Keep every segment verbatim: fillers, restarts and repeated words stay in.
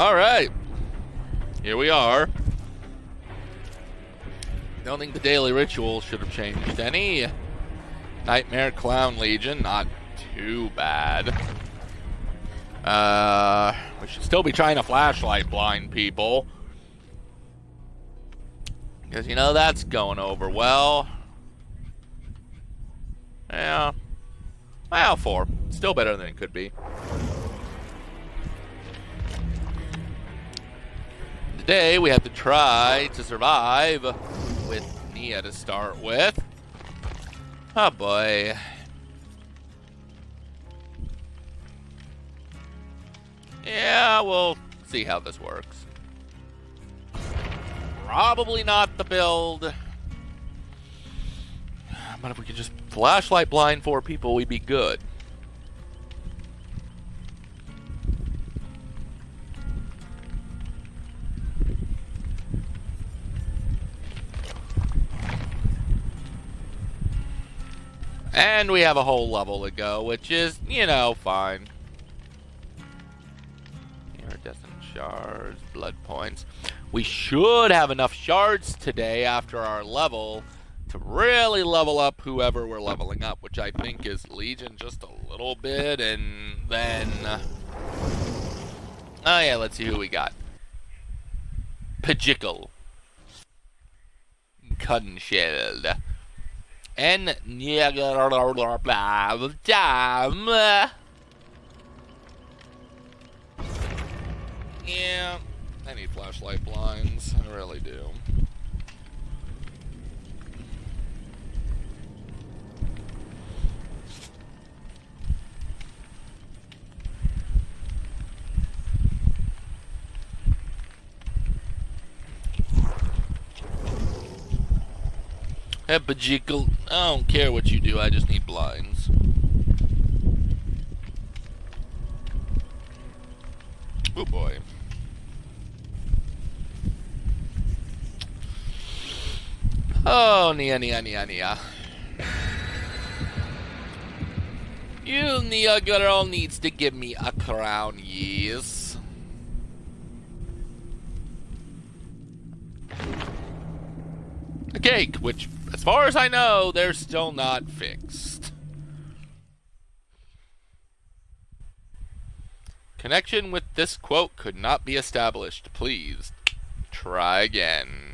All right. Here we are. Don't think the daily ritual should have changed any. Nightmare Clown Legion, not too bad. Uh, we should still be trying to flashlight blind people. Because, you know, that's going over well. Yeah. Well, four. Still better than it could be. Today, we have to try to survive with Nia to start with. Oh, boy. Yeah, we'll see how this works. Probably not the build. But if we could just flashlight blind four people, we'd be good. And we have a whole level to go, which is, you know, fine. Iridescent shards, blood points. We should have enough shards today after our level to really level up whoever we're leveling up, which I think is Legion just a little bit, and then... Oh yeah, let's see who we got. Pajickle. Cuddin' shield. And... Yeah... I need flashlight blinds. I really do. Epijiggle. I don't care what you do. I just need blinds. Oh boy. Oh, Nia, Nia, Nia, Nia. You, Nia girl, needs to give me a crown, yes. A cake, which, as far as I know, they're still not fixed. Connection with this quote could not be established. Please try again.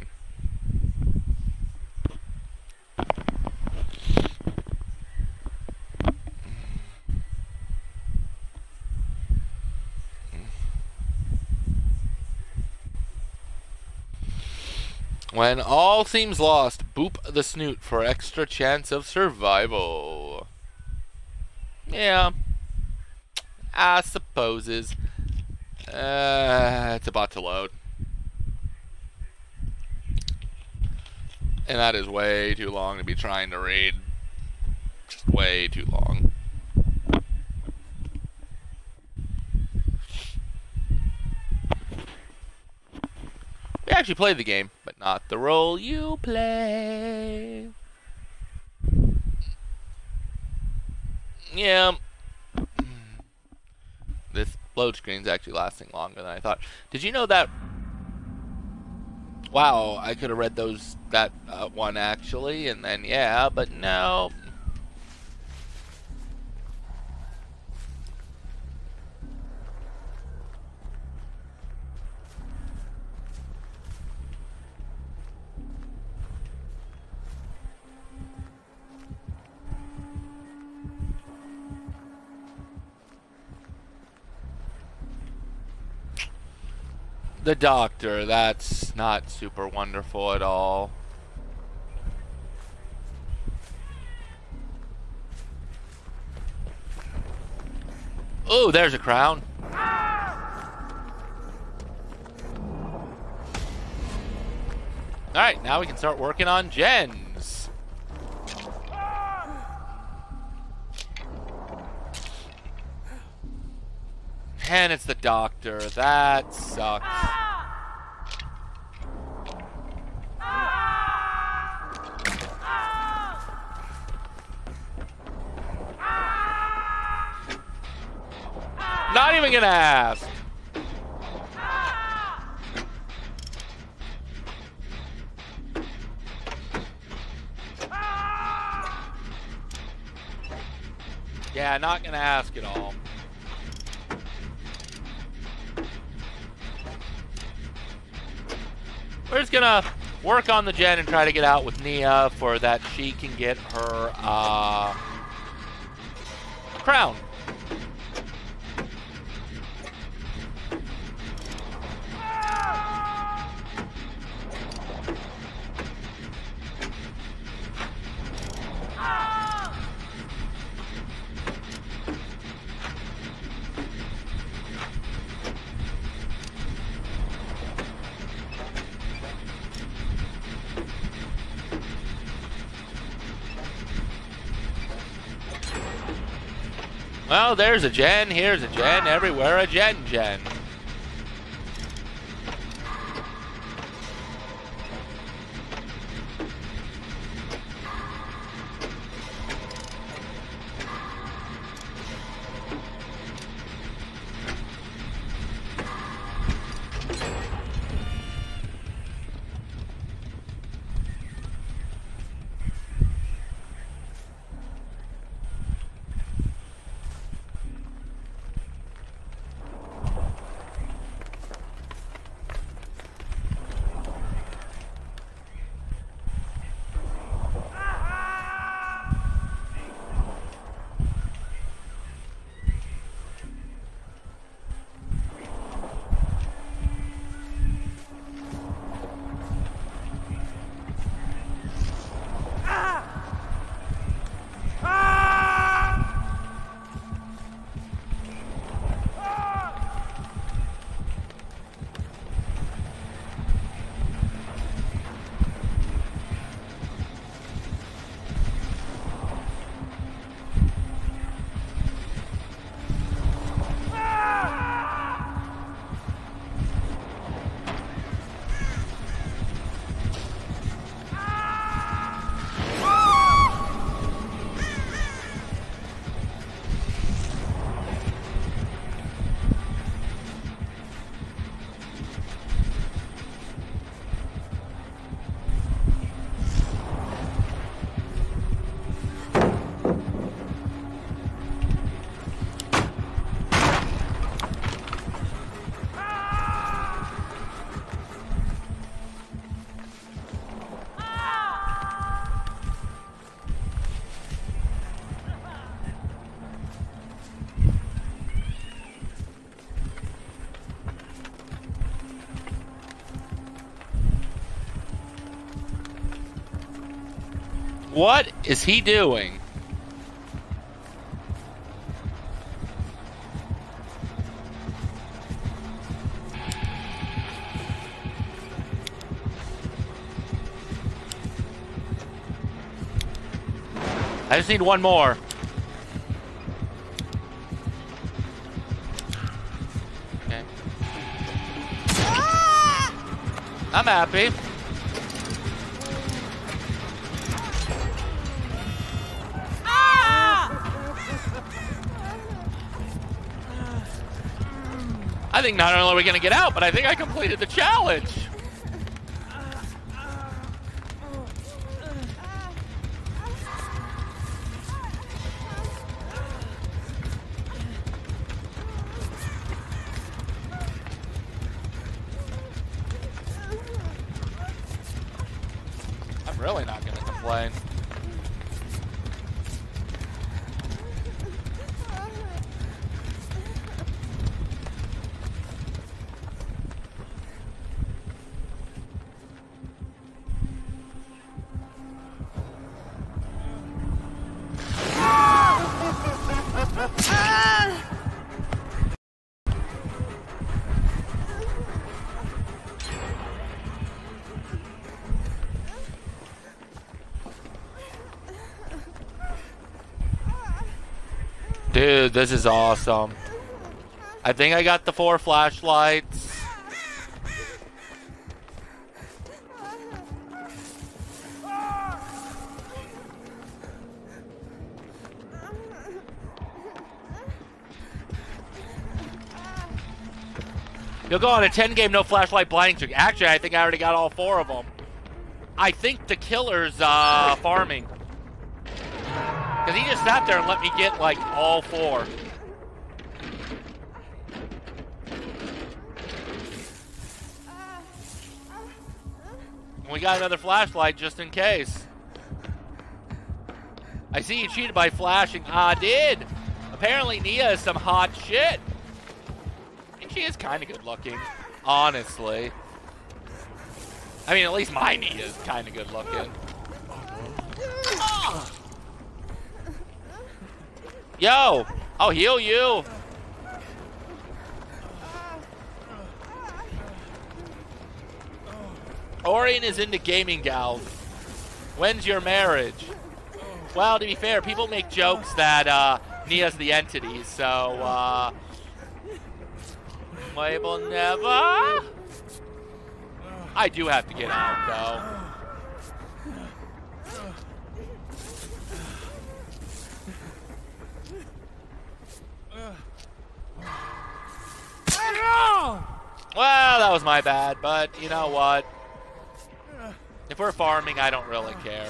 When all seems lost, boop the snoot for extra chance of survival. Yeah. I supposes. Uh, it's about to load. And that is way too long to be trying to read. Just way too long. We actually played the game. Not the role you play. Yeah. This load screen's actually lasting longer than I thought. Did you know that? Wow, I could have read those that uh, one actually, and then yeah, but no. The Doctor, that's not super wonderful at all. Oh, there's a crown. Alright, now we can start working on gens. And it's the Doctor. That sucks. Not even gonna ask. Yeah, not gonna ask at all. We're just gonna work on the gen and try to get out with Nia for that she can get her uh, crown. Well, there's a gen, here's a gen, everywhere a gen gen. What is he doing? I just need one more. Okay. I'm happy. I think not only are we gonna get out, but I think I completed the challenge. I'm really not gonna complain. Dude, this is awesome. I think I got the four flashlights. You'll go on a ten game no flashlight blinding streak. Actually, I think I already got all four of them. I think the killer's uh, farming. Because he just sat there and let me get, like, all four. And we got another flashlight just in case. I see you cheated by flashing. I did. Apparently Nia is some hot shit. And she is kind of good looking, honestly. I mean, at least my Nia is kind of good looking. Oh. Yo, I'll heal you. Orion is into gaming gals. When's your marriage? Well, to be fair, people make jokes that uh, Nia's the entity, so uh, we will never. I do have to get out, though. Well, that was my bad, but you know what? If we're farming, I don't really care.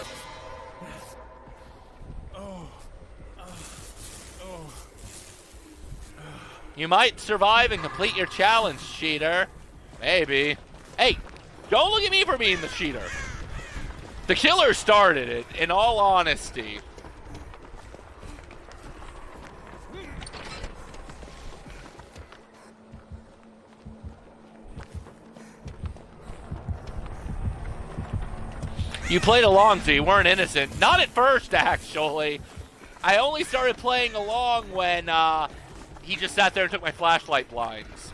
You might survive and complete your challenge, cheater. Maybe. Hey, don't look at me for being the cheater. The killer started it, in all honesty. You played along, so you weren't innocent. Not at first, actually. I only started playing along when, uh... he just sat there and took my flashlight blinds.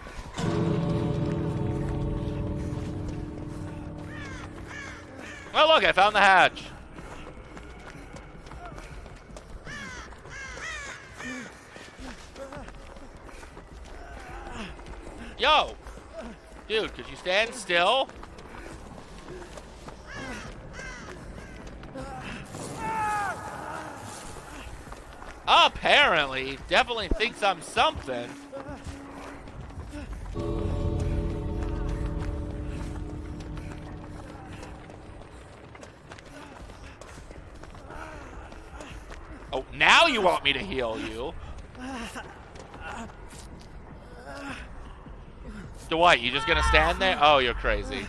Well, look, I found the hatch. Yo! Dude, could you stand still? Apparently, definitely thinks I'm something. Oh, now you want me to heal you? Dwight, you just gonna stand there? Oh, you're crazy.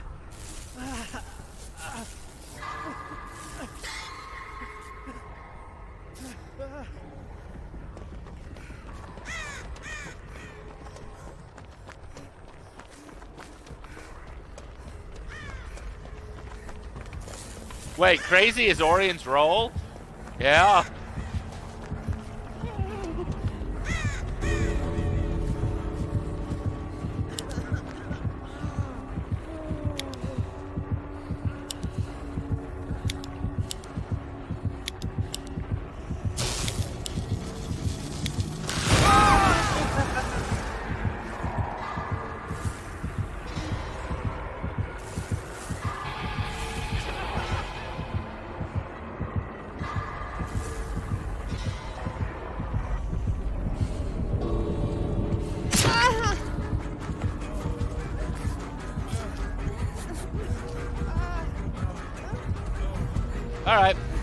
Wait, crazy is Orion's role? Yeah.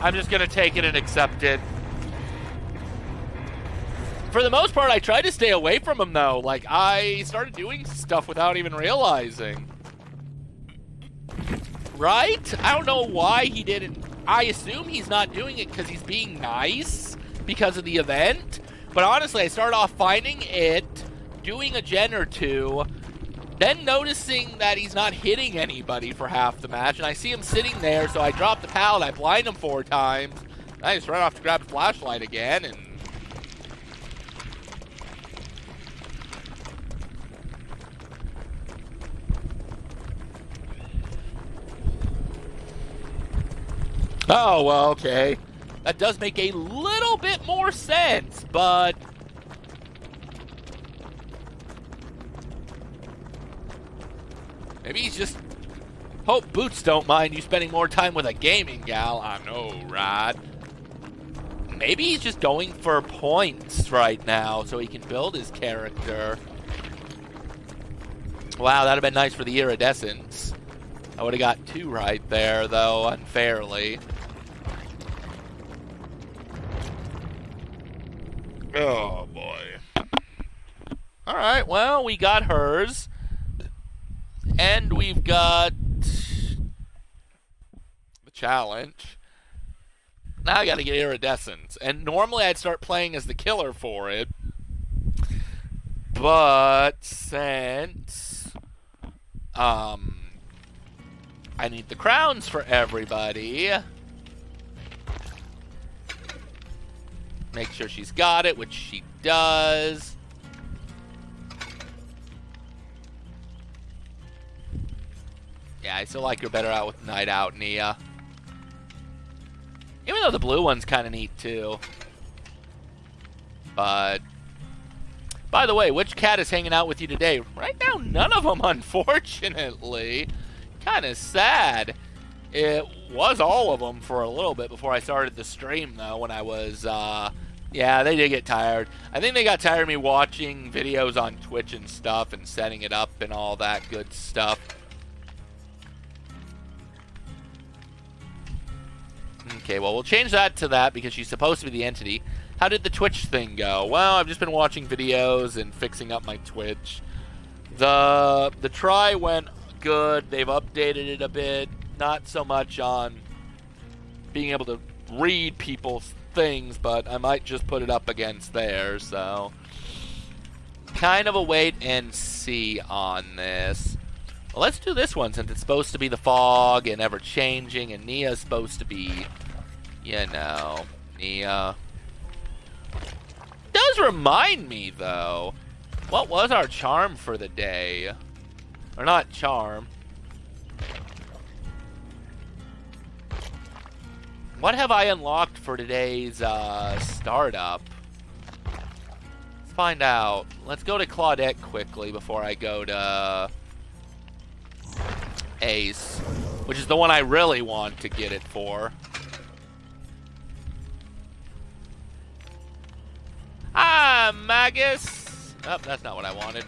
I'm just gonna take it and accept it. For the most part, I try to stay away from him though. Like, I started doing stuff without even realizing. Right? I don't know why he didn't. I assume he's not doing it because he's being nice because of the event. But honestly, I started off finding it, doing a gen or two, then noticing that he's not hitting anybody for half the match, and I see him sitting there, so I drop the pallet, I blind him four times, and I just run off to grab the flashlight again, and... Oh, well, okay. That does make a little bit more sense, but... Maybe he's just... Hope Boots don't mind you spending more time with a gaming gal. I know, right? Maybe he's just going for points right now so he can build his character. Wow, that'd have been nice for the Iridescence. I would have got two right there, though, unfairly. Oh, boy. All right, well, we got hers. And we've got the challenge. Now I got to get Iridescent. And normally I'd start playing as the killer for it. But since um, I need the crowns for everybody. Make sure she's got it, which she does. Yeah, I still like her better out with Night Out, Nia. Even though the blue one's kind of neat, too. But, by the way, which cat is hanging out with you today? Right now, none of them, unfortunately. Kind of sad. It was all of them for a little bit before I started the stream, though, when I was, uh... yeah, they did get tired. I think they got tired of me watching videos on Twitch and stuff and setting it up and all that good stuff. Okay, well, we'll change that to that because she's supposed to be the entity. How did the Twitch thing go? Well, I've just been watching videos and fixing up my Twitch. The the try went good. They've updated it a bit. Not so much on being able to read people's things, but I might just put it up against theirs. So kind of a wait and see on this. Well, let's do this one since it's supposed to be the fog and ever-changing, and Nia's supposed to be, you know, Nia. Does remind me, though, what was our charm for the day? Or not charm. What have I unlocked for today's uh, startup? Let's find out. Let's go to Claudette quickly before I go to Ace, which is the one I really want to get it for. Ah, Magus! Oh, that's not what I wanted.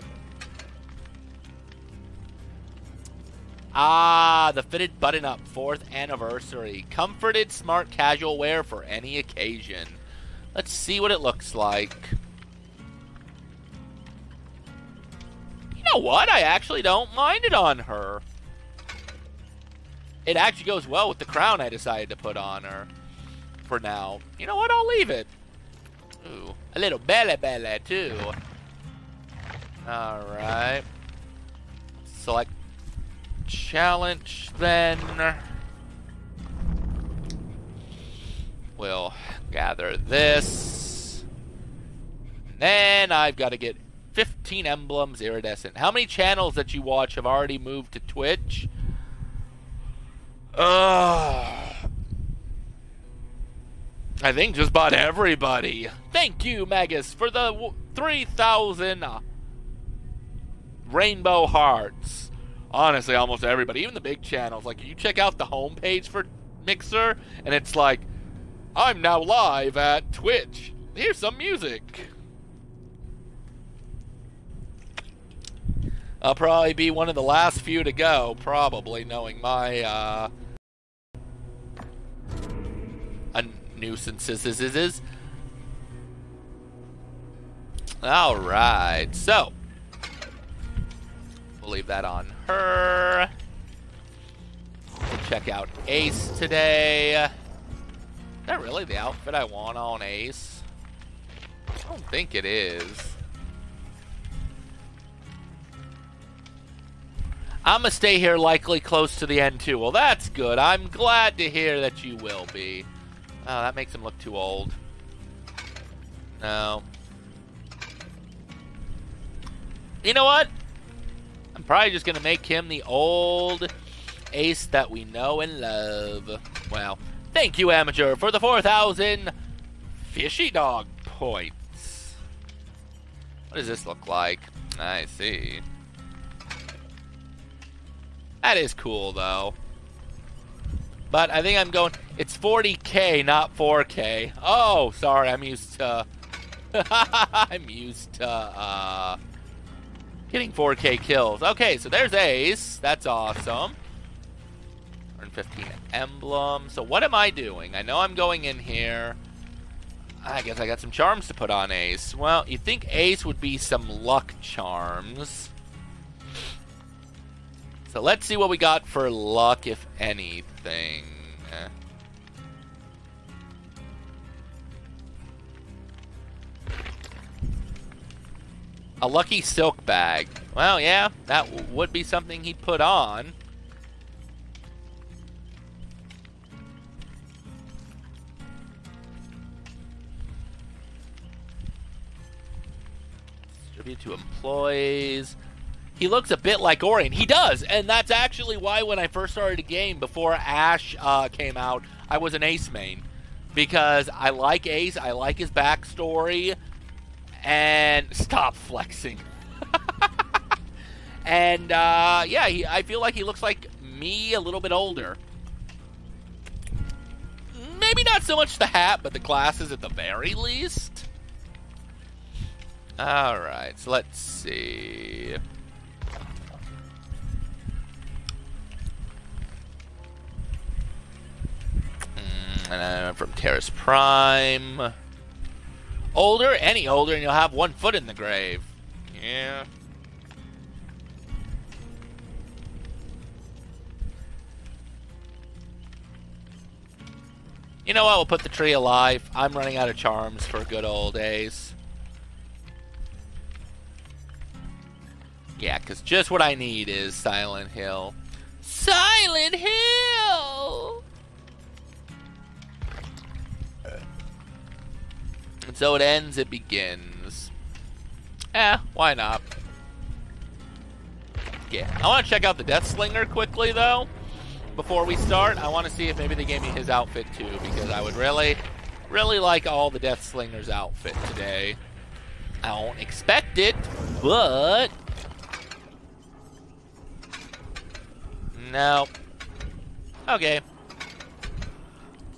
Ah, the fitted button-up, fourth anniversary. Comforted, smart, casual wear for any occasion. Let's see what it looks like. You know what? I actually don't mind it on her. It actually goes well with the crown I decided to put on her for now. You know what? I'll leave it. Ooh, a little belly belly, too. All right. Select challenge, then. We'll gather this. And then I've got to get fifteen emblems iridescent. How many channels that you watch have already moved to Twitch? Uh, I think just about everybody. Thank you, Magus, for the three thousand rainbow hearts. Honestly, almost everybody, even the big channels. Like, you check out the homepage for Mixer, and it's like, I'm now live at Twitch. Here's some music. I'll probably be one of the last few to go, probably, knowing my, uh... a nuisances. Alright, so. We'll leave that on her. We'll check out Ace today. Is that really the outfit I want on Ace? I don't think it is. I'm gonna stay here likely close to the end, too. Well, that's good. I'm glad to hear that you will be. Oh, that makes him look too old. No. You know what? I'm probably just gonna make him the old Ace that we know and love. Well, thank you, Amateur, for the four thousand fishy dog points. What does this look like? I see. That is cool, though. But I think I'm going... It's forty K, not four K. Oh, sorry, I'm used to... I'm used to... Uh, getting four K kills. Okay, so there's Ace. That's awesome. one hundred fifteen emblem. So what am I doing? I know I'm going in here. I guess I got some charms to put on Ace. Well, you'd think Ace would be some luck charms. So let's see what we got for luck, if anything. A lucky silk bag. Well, yeah, that w would be something he'd put on. Distribute to employees. He looks a bit like Orion. He does, and that's actually why when I first started the game, before Ash uh, came out, I was an Ace main. Because I like Ace, I like his backstory. And stop flexing. And uh, yeah, he, I feel like he looks like me a little bit older. Maybe not so much the hat, but the glasses at the very least. Alright, so let's see. Mm, and I'm from Terrace Prime. Older, any older, and you'll have one foot in the grave. Yeah. You know what? We'll put the tree alive. I'm running out of charms for good old days. Yeah, because just what I need is Silent Hill. Silent Hill! And so it ends, it begins. Eh, why not? Yeah, I want to check out the Deathslinger quickly, though. Before we start, I want to see if maybe they gave me his outfit, too. Because I would really, really like all the Deathslinger's outfit today. I don't expect it, but... no. Okay.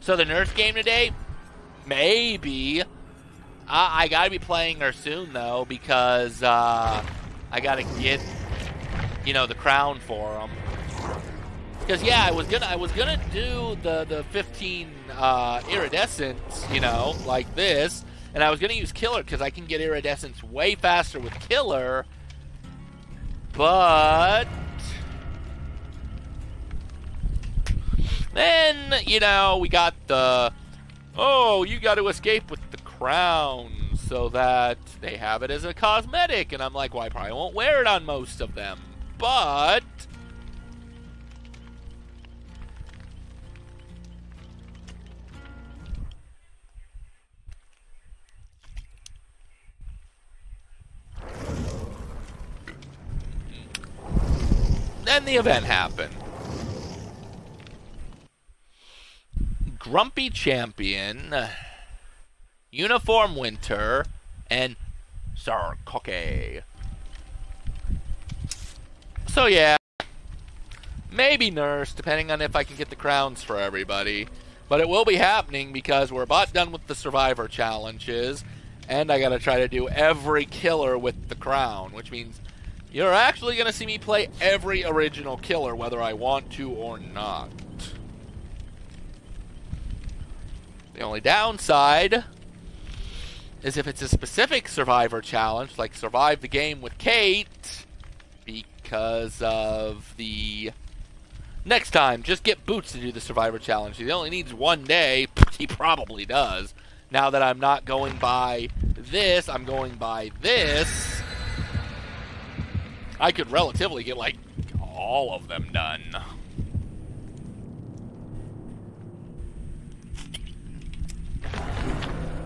So the nurse game today? Maybe... I, I gotta be playing her soon, though, because uh, I gotta get, you know, the crown for him. Because yeah, I was gonna, I was gonna do the the fifteen uh, iridescence, you know, like this, and I was gonna use Killer because I can get iridescence way faster with Killer. But then, you know, we got the oh, you got to escape with the crown so that they have it as a cosmetic, and I'm like, well, I probably won't wear it on most of them, but then the event happened. Grumpy Champion, Uniform Winter, and Sir Cookie. So yeah, maybe Nurse, depending on if I can get the crowns for everybody. But it will be happening because we're about done with the Survivor challenges, and I gotta try to do every killer with the crown, which means you're actually gonna see me play every original killer, whether I want to or not. The only downside is if it's a specific Survivor challenge, like Survive the Game with Kate, because of the... next time, just get Boots to do the Survivor challenge. He only needs one day. He probably does. Now that I'm not going by this, I'm going by this. I could relatively get, like, all of them done.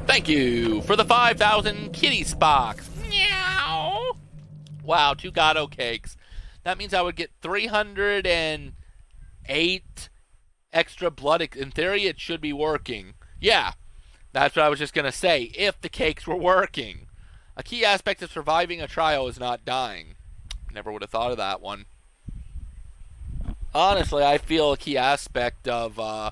Thank you for the five thousand kitty spocks. Meow. Wow, two Gato cakes. That means I would get three hundred eight extra blood. In theory, it should be working. Yeah, that's what I was just going to say. If the cakes were working. A key aspect of surviving a trial is not dying. Never would have thought of that one. Honestly, I feel a key aspect of... Uh,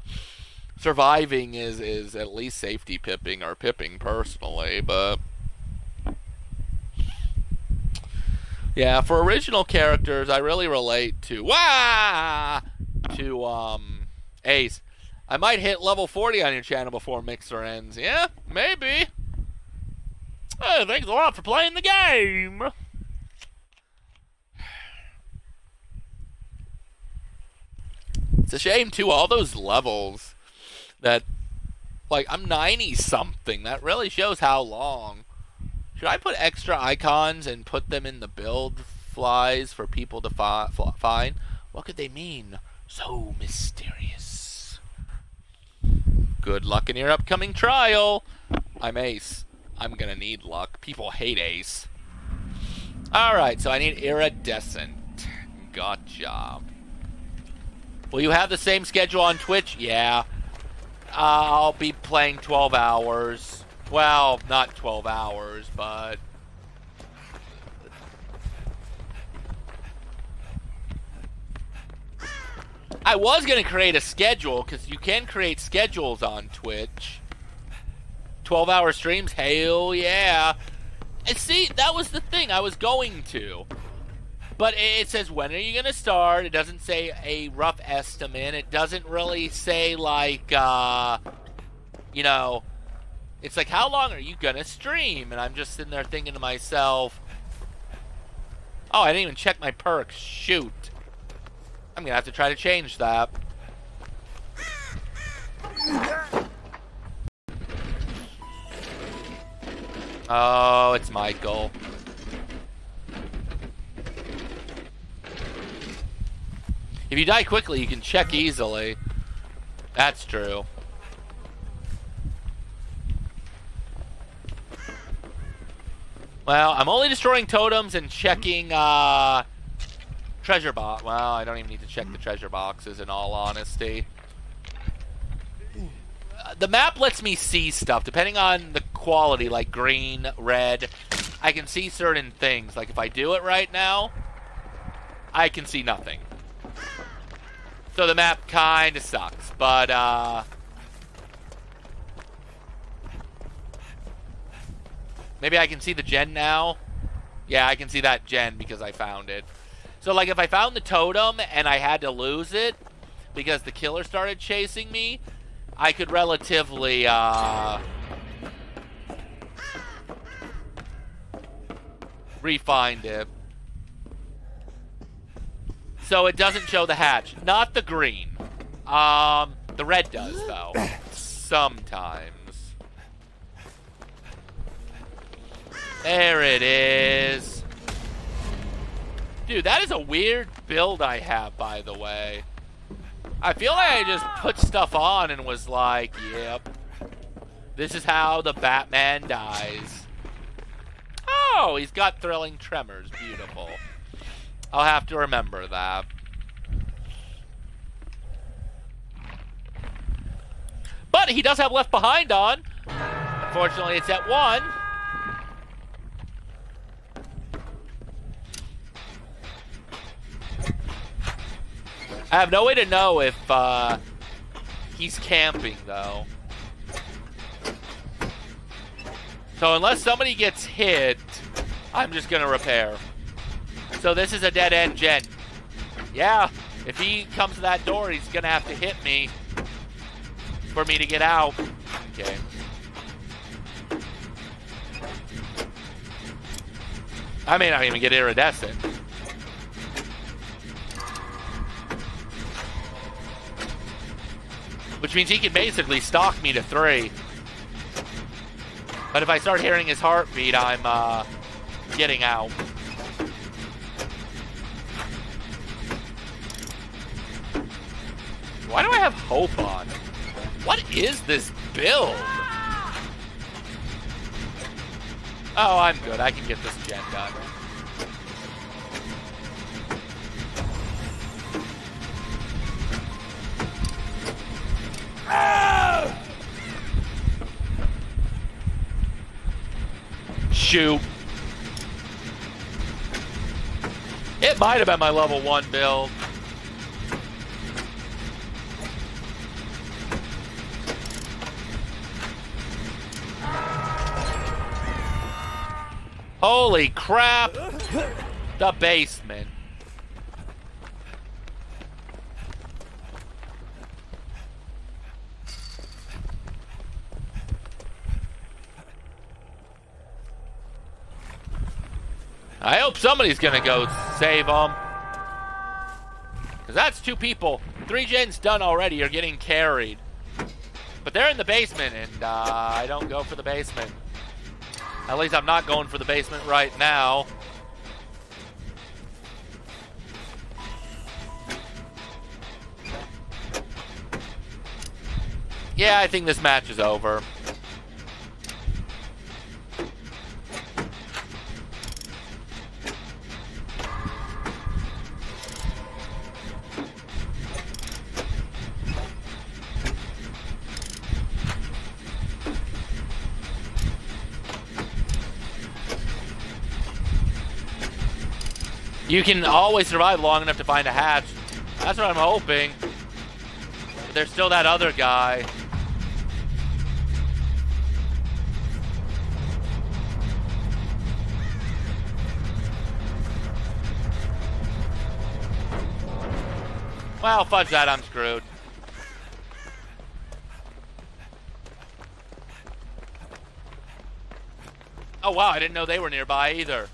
surviving is, is at least safety pipping or pipping personally, but yeah, for original characters, I really relate to, wah, to um, Ace. I might hit level forty on your channel before Mixer ends. Yeah, maybe. Hey, thanks a lot for playing the game. It's a shame, too, all those levels that, like, I'm ninety-something. That really shows how long. Should I put extra icons and put them in the build flies for people to fi find? What could they mean? So mysterious. Good luck in your upcoming trial. I'm Ace. I'm gonna need luck. People hate Ace. Alright, so I need Iridescent. Got job. Will you have the same schedule on Twitch? Yeah. Uh, I'll be playing twelve hours. Well, not twelve hours, but... I was going to create a schedule, because you can create schedules on Twitch. twelve hour streams? Hell yeah. And see, that was the thing I was going to. But it says, when are you going to start? It doesn't say a rough estimate. It doesn't really say, like, uh, you know, it's like, how long are you going to stream? And I'm just sitting there thinking to myself, oh, I didn't even check my perks. Shoot. I'm going to have to try to change that. Oh, it's Michael. If you die quickly, you can check easily. That's true. Well, I'm only destroying totems and checking uh, treasure box. Well, I don't even need to check the treasure boxes, in all honesty. Uh, the map lets me see stuff, depending on the quality, like green, red. I can see certain things. Like, if I do it right now, I can see nothing. So the map kind of sucks, but uh, maybe I can see the gen now. Yeah, I can see that gen because I found it. So like if I found the totem and I had to lose it because the killer started chasing me, I could relatively uh, re-find it. So it doesn't show the hatch. Not the green. Um, the red does, though. Sometimes. There it is. Dude, that is a weird build I have, by the way. I feel like I just put stuff on and was like, yep. This is how the Batman dies. Oh, he's got thrilling tremors. Beautiful. I'll have to remember that. But he does have Left Behind on. Unfortunately, it's at one. I have no way to know if uh, he's camping, though. So unless somebody gets hit, I'm just going to repair. So this is a dead-end gen. Yeah, if he comes to that door, he's going to have to hit me for me to get out. Okay. I may not even get Iridescent. Which means he can basically stalk me to three. But if I start hearing his heartbeat, I'm uh, getting out. Why do I have Hope on? What is this build? Oh, I'm good. I can get this gen done. Ah! Shoot. It might have been my level one build. Holy crap! The basement. I hope somebody's gonna go save them. Because that's two people. Three gens done already are getting carried. But they're in the basement, and uh, I don't go for the basement. At least I'm not going for the basement right now. Yeah, I think this match is over. You can always survive long enough to find a hatch. That's what I'm hoping. But there's still that other guy. Well, fudge that, I'm screwed. Oh wow, I didn't know they were nearby either.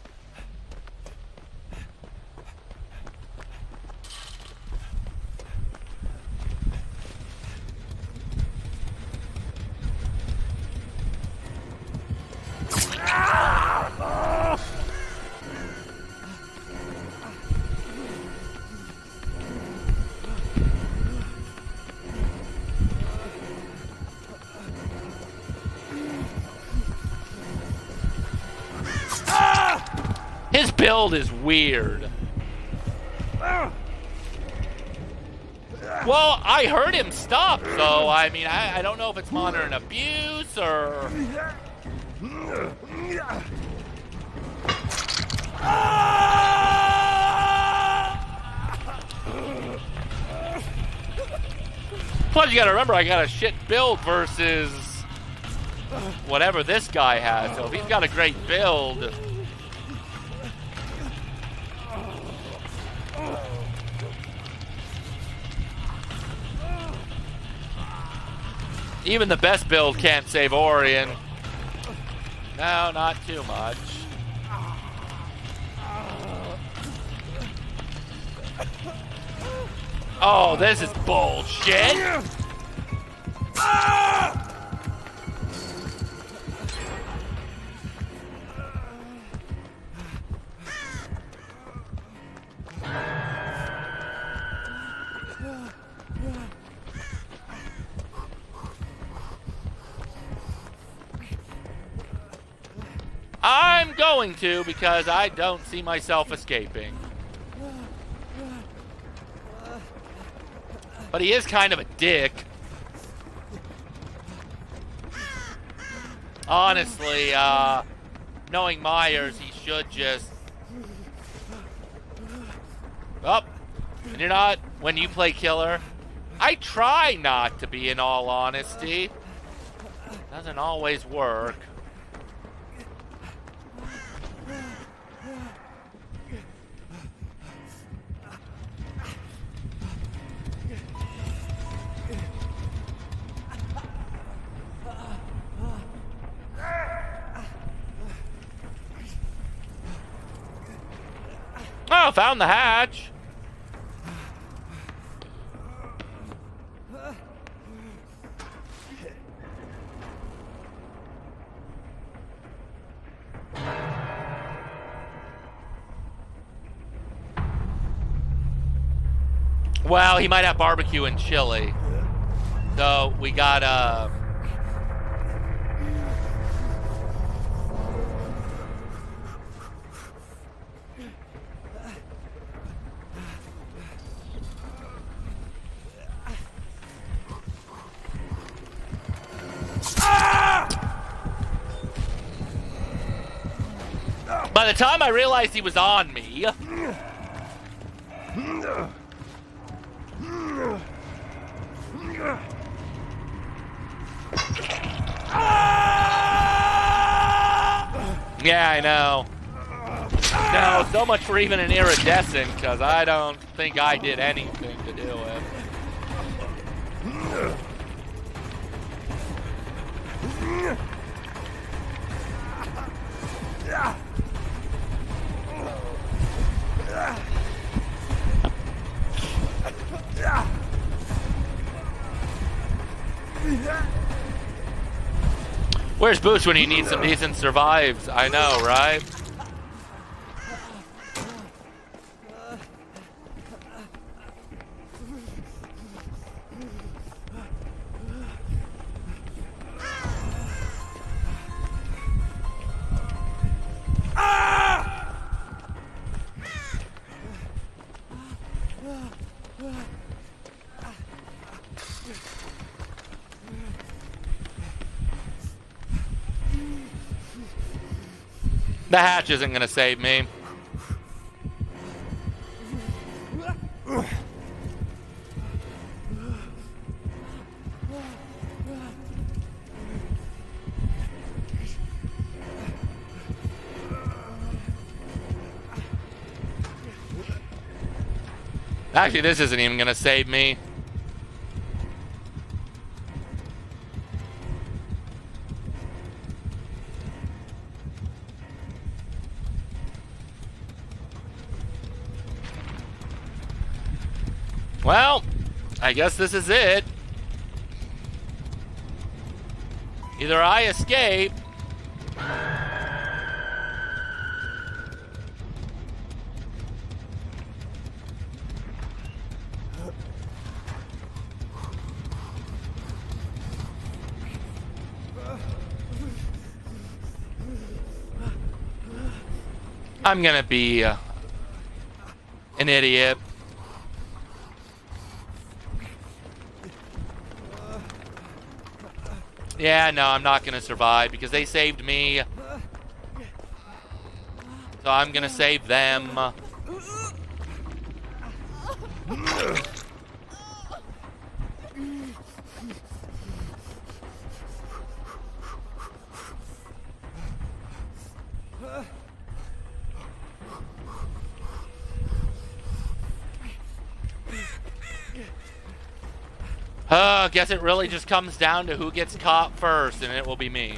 Build is weird. Well, I heard him stop, so I mean, I, I don't know if it's monitoring abuse or. Plus, you gotta remember, I got a shit build versus whatever this guy has. So if he's got a great build. Even the best build can't save Orion. No, not too much. Oh, this is bullshit! I'm going to, because I don't see myself escaping. But he is kind of a dick. Honestly, uh, knowing Myers, he should just... Oh, and you're not, when you play killer. I try not to be, in all honesty. Doesn't always work. Oh, found the hatch. Well, he might have barbecue and chili. So we got uh by the time I realized he was on me, yeah, I know. No, so much for even an iridescent, because I don't think I did anything to do with. Where's Boosh when he needs some decent survives? I know, right? The hatch isn't going to save me. Actually, this isn't even going to save me. Well, I guess this is it. Either I escape. I'm gonna be uh, an idiot. Yeah, no, I'm not going to survive because they saved me. So I'm going to save them. Uh, guess it really just comes down to who gets caught first, and it will be me.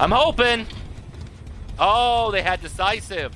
I'm hoping. Oh, they had decisive.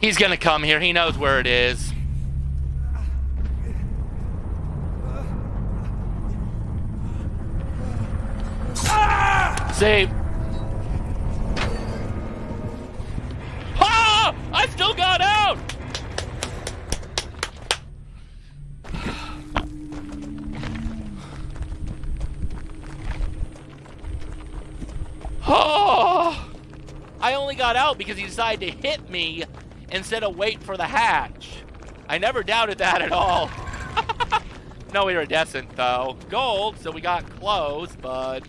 He's gonna come here. He knows where it is. Ah! See? Ah! I still got out! Oh! I only got out because he decided to hit me instead of wait for the hatch. I never doubted that at all. No iridescent though. Gold, so we got close, but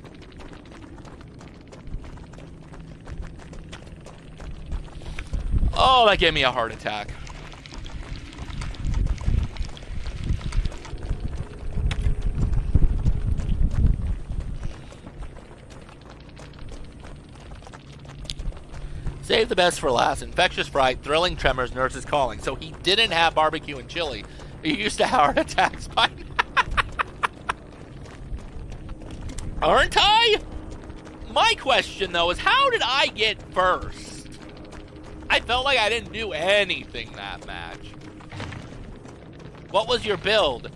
oh, that gave me a heart attack. Save the best for last. Infectious fright, thrilling tremors, nurses calling. So he didn't have barbecue and chili. He used to have heart attacks by now. Aren't I? My question, though, is how did I get first? I felt like I didn't do anything that match. What was your build?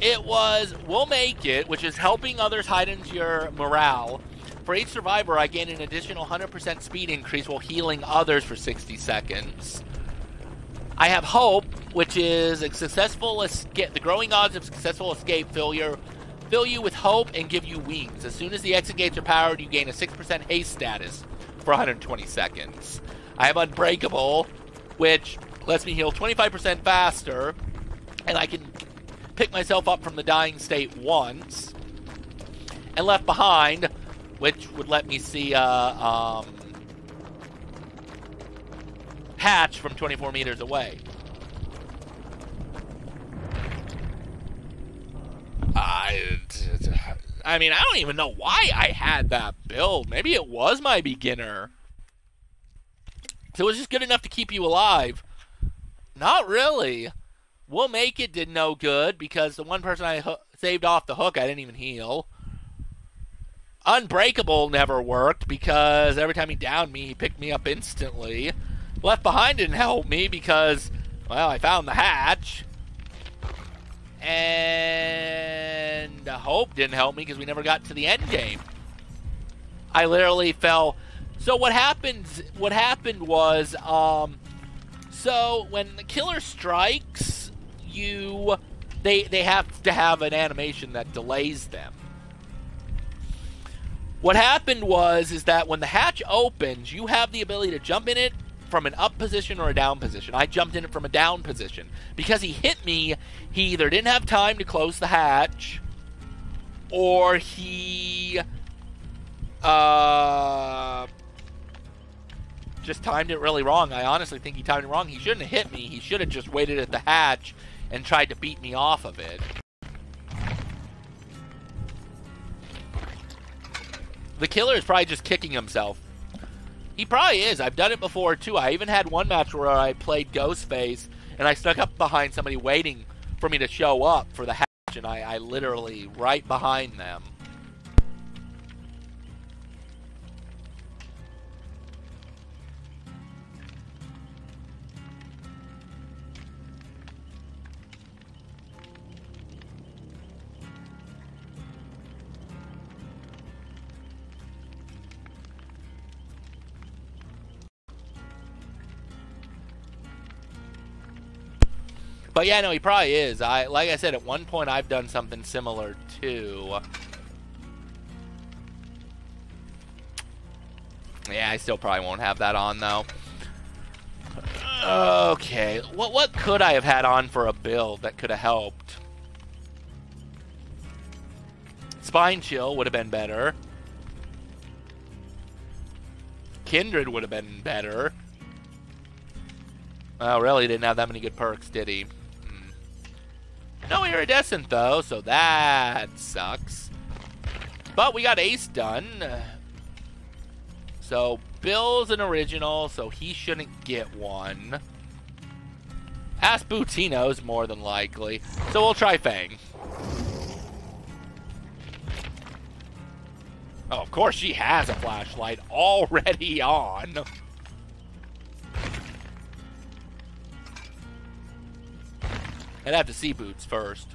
It was We'll Make It, which is helping others heightens your morale. For each survivor, I gain an additional one hundred percent speed increase while healing others for sixty seconds. I have Hope, which is a successful escape. The growing odds of successful escape fill, your, fill you with hope and give you wings. As soon as the exit gates are powered, you gain a six percent haste status for one hundred twenty seconds. I have Unbreakable, which lets me heal twenty-five percent faster, and I can pick myself up from the dying state once. And Left Behind, which would let me see uh, um, Hatch from twenty-four meters away. I, I mean, I don't even know why I had that build. Maybe it was my beginner. So it was just good enough to keep you alive. Not really. We'll Make It did no good because the one person I saved off the hook, I didn't even heal. Unbreakable never worked because every time he downed me, he picked me up instantly. Left Behind didn't help me because, well, I found the hatch. And Hope didn't help me because we never got to the end game. I literally fell. So what happens? What happened was, um, so when the killer strikes, you, they they have to have an animation that delays them. What happened was is that when the hatch opens, you have the ability to jump in it from an up position or a down position. I jumped in it from a down position. Because he hit me, he either didn't have time to close the hatch, or he uh, just timed it really wrong. I honestly think he timed it wrong. He shouldn't have hit me. He should have just waited at the hatch and tried to beat me off of it. The killer is probably just kicking himself. He probably is. I've done it before, too. I even had one match where I played Ghostface, and I snuck up behind somebody waiting for me to show up for the hatch, and I, I literally right behind them. But yeah, no, he probably is. I, like I said, at one point I've done something similar too. Yeah, I still probably won't have that on though. Okay, what what could I have had on for a build that could have helped? Spine Chill would have been better. Kindred would have been better. Well, really didn't have that many good perks, did he? No Iridescent, though, so that sucks. But we got Ace done. So, Bill's an original, so he shouldn't get one. Asputino's more than likely. So, we'll try Fang. Oh, of course she has a flashlight already on. I'd have to see Boots first.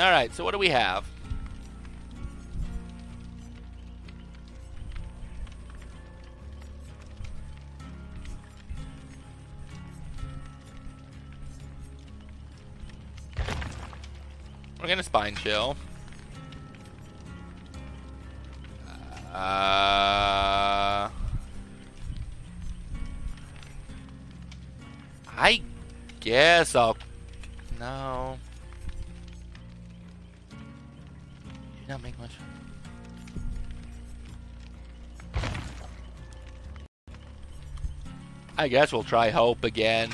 Alright, so what do we have? We're going to Spine Chill. Uh, I... Yes, I'll... No. Did not make much. I guess we'll try Hope again.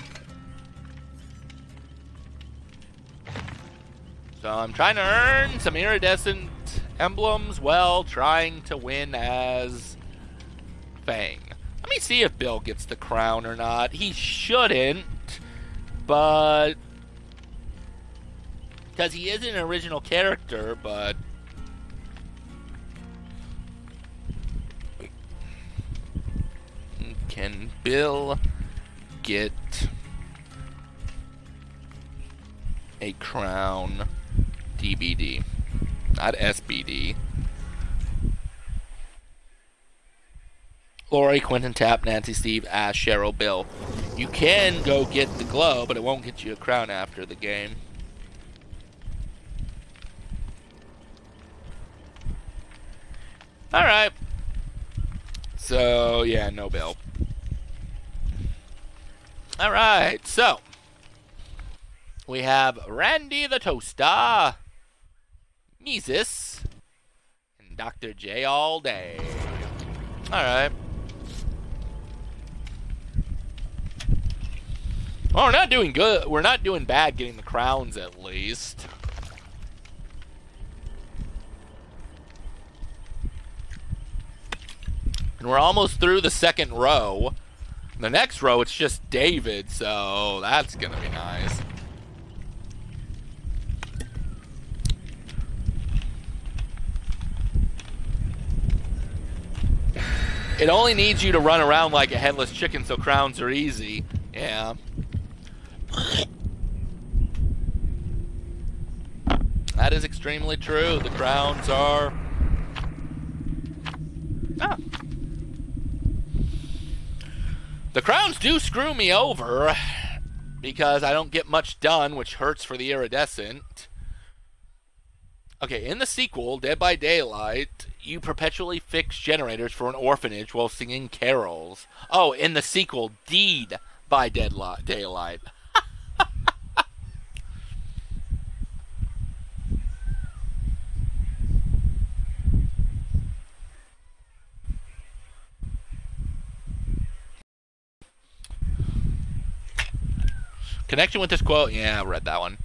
So I'm trying to earn some iridescent emblems while trying to win as Fang. Let me see if Bill gets the crown or not. He shouldn't. But, because he is an original character, but can Bill get a crown? D B D, not S B D. Lori, Quentin, Tap, Nancy, Steve, Ash, Cheryl, Bill. You can go get the glow, but it won't get you a crown after the game. Alright. So, yeah, no Bill. All right, so we have Randy the Toaster, Mises, and Doctor J all day. All right. Well, we're not doing good. We're not doing bad getting the crowns, at least. And we're almost through the second row. The next row, it's just David, so that's gonna be nice. It only needs you to run around like a headless chicken, so crowns are easy. Yeah. That is extremely true. The crowns are... Ah. The crowns do screw me over because I don't get much done, which hurts for the Iridescent. Okay, in the sequel, Dead by Daylight, you perpetually fix generators for an orphanage while singing carols. Oh, in the sequel, Dead by Daylight. Connection with this quote? Yeah, I read that one.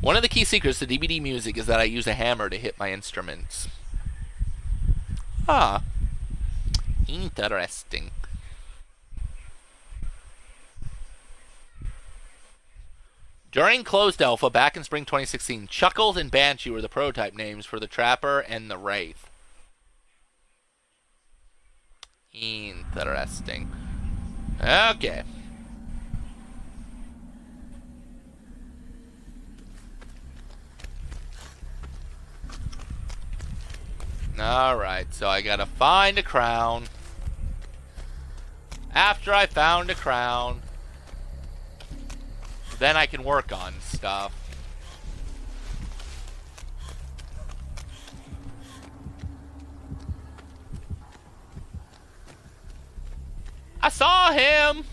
One of the key secrets to D V D music is that I use a hammer to hit my instruments. Ah. Interesting. During Closed Alpha, back in spring twenty sixteen, Chuckles and Banshee were the prototype names for the Trapper and the Wraith. Interesting. Okay. Alright, so I gotta find a crown. After I found a crown, then I can work on stuff. I saw him!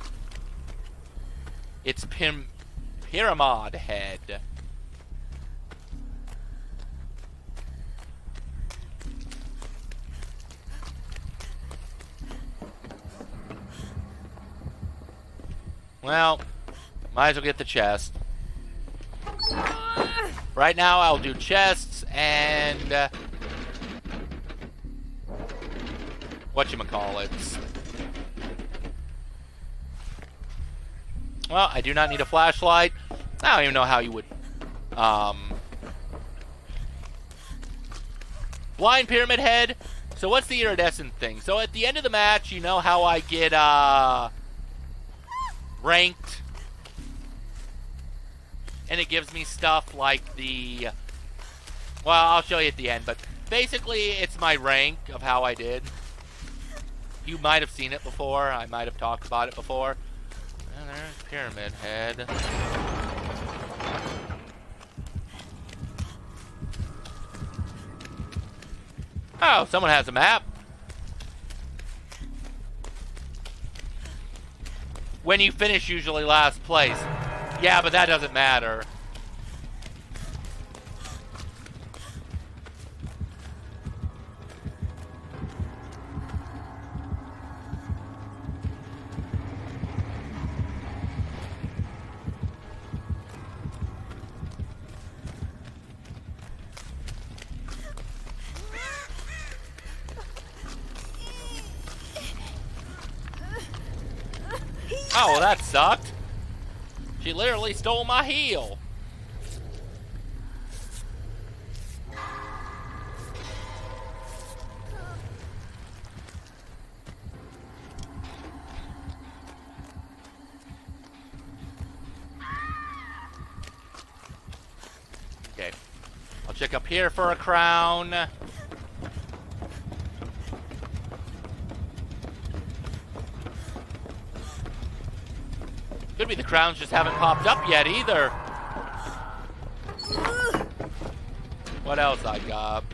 It's Pym- Pyramid Head. Well, might as well get the chest. Right now, I'll do chests and uh, whatchamacallits. Well, I do not need a flashlight. I don't even know how you would. Um, blind Pyramid Head. So what's the Iridescent thing? So at the end of the match, you know how I get uh. ranked, and it gives me stuff like the, well, I'll show you at the end, but basically it's my rank of how I did. You might have seen it before. I might have talked about it before. And there's Pyramid Head. Oh, someone has a map. When you finish, usually last place. Yeah, but that doesn't matter. Oh, well, that sucked. She literally stole my heel. Okay. I'll check up here for a crown. Could be the crowns just haven't popped up yet either. What else I got?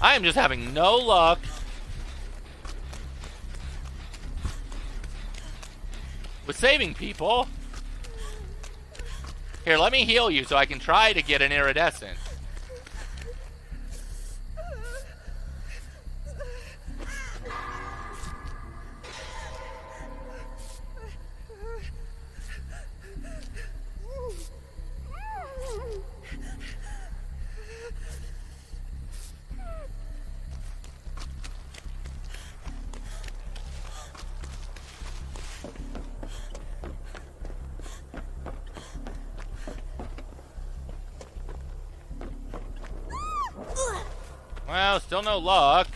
I am just having no luck. With saving people. Here, let me heal you so I can try to get an iridescent. Well, still no luck.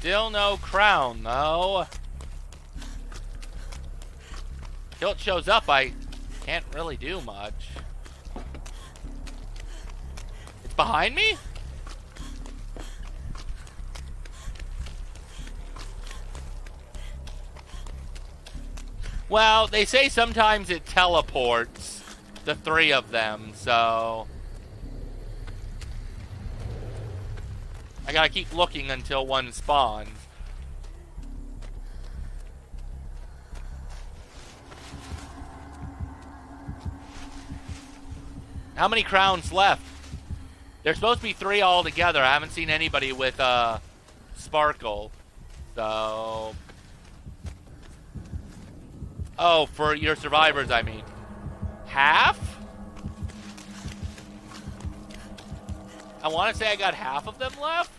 Still no crown, though. Till it shows up, I can't really do much. It's behind me? Well, they say sometimes it teleports the three of them, so... I gotta keep looking until one spawns. How many crowns left? There's supposed to be three altogether. I haven't seen anybody with uh, Sparkle. So... Oh, for your survivors, I mean. Half? I want to say I got half of them left.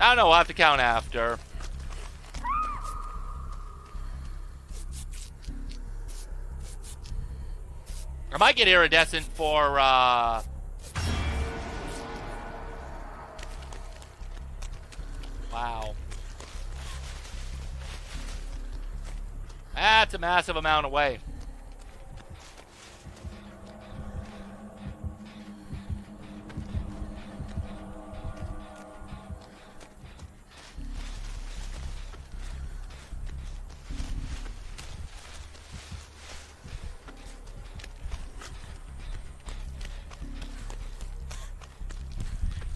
I don't know, we'll have to count after. I might get iridescent for, uh... Wow. That's a massive amount away.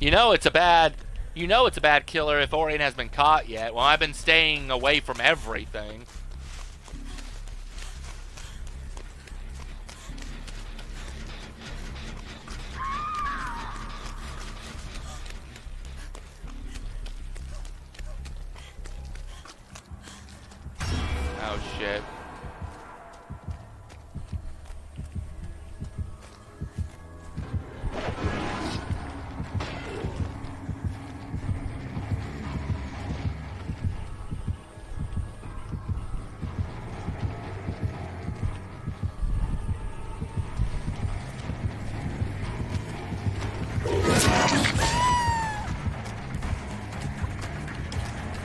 You know it's a bad, you know it's a bad killer if Orion hasn't been caught yet. Well, I've been staying away from everything. Oh shit.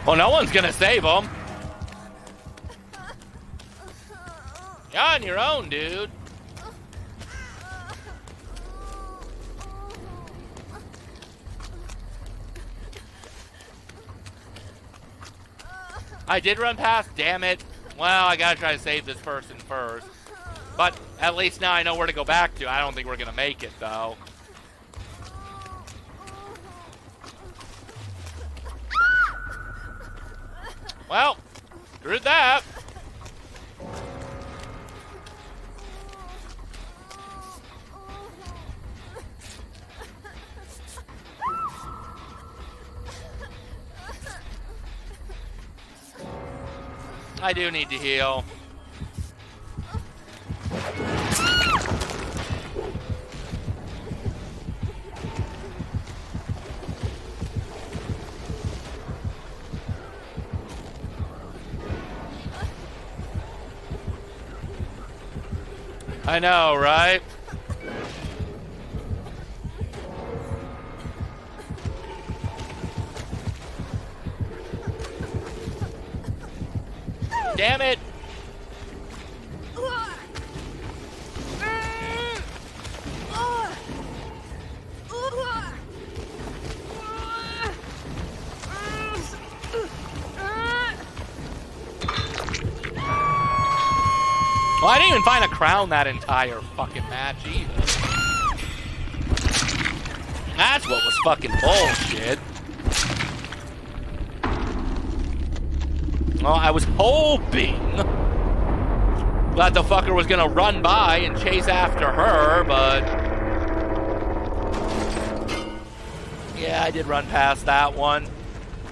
Well, no one's gonna save him. You're on your own, dude. I did run past, damn it. Well, I gotta try to save this person first. But at least now I know where to go back to. I don't think we're gonna make it, though. Well, screw that. I do need to heal. I know, right? Damn it! Well, I didn't even find a crown that entire fucking match either. That's what was fucking bullshit. Well, I was hoping that the fucker was gonna run by and chase after her, but... yeah, I did run past that one.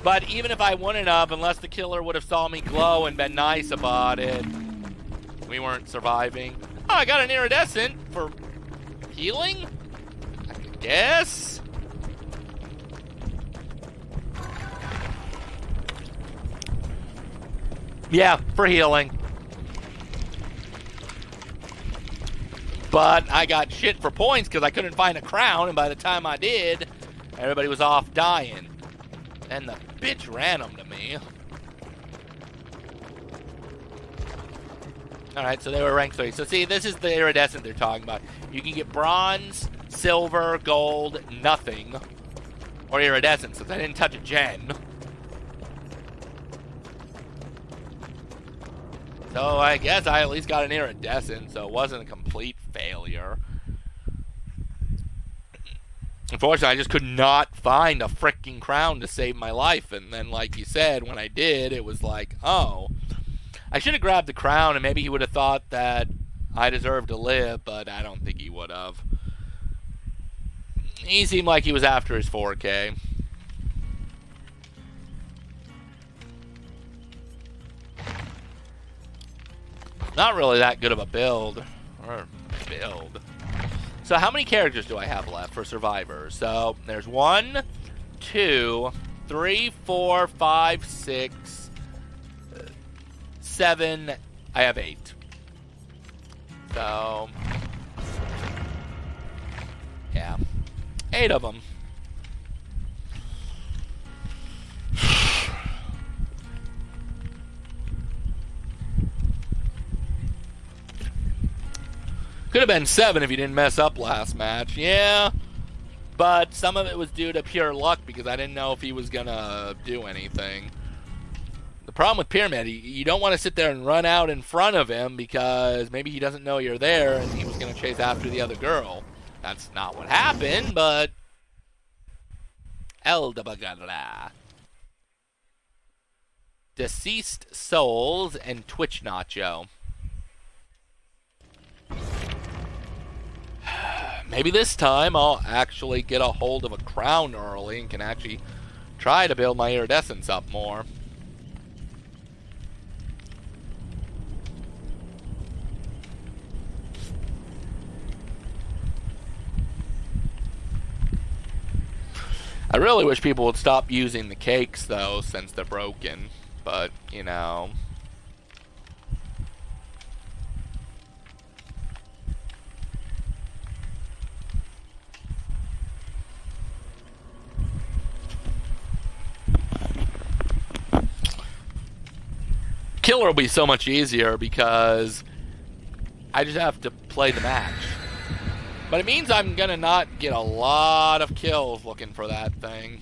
But even if I wouldn't have, unless the killer would have saw me glow and been nice about it, we weren't surviving. Oh, I got an iridescent for healing? I guess? Yeah, for healing. But I got shit for points because I couldn't find a crown, and by the time I did, everybody was off dying. And the bitch ran them to me. Alright, so they were rank three. So see, this is the iridescent they're talking about. You can get bronze, silver, gold, nothing. Or iridescent, since I didn't touch a gen. So I guess I at least got an iridescent, so it wasn't a complete failure. Unfortunately, I just could not find a freaking crown to save my life. And then, like you said, when I did, it was like, oh... I should have grabbed the crown, and maybe he would have thought that I deserved to live, but I don't think he would have. He seemed like he was after his four K. Not really that good of a build. Or build. So how many characters do I have left for Survivor? So there's one, two, three, four, five, six... seven, I have eight. So, yeah, eight of them. Could have been seven if you didn't mess up last match, yeah. But some of it was due to pure luck because I didn't know if he was gonna do anything. Problem with Pyramid, you don't want to sit there and run out in front of him because maybe he doesn't know you're there and he was going to chase after the other girl. That's not what happened, but... El Dabagala. Deceased Souls and Twitch Nacho. Maybe this time I'll actually get a hold of a crown early and can actually try to build my iridescence up more. I really wish people would stop using the cakes, though, since they're broken. But, you know. Killer will be so much easier because I just have to play the match. But it means I'm gonna not get a lot of kills looking for that thing.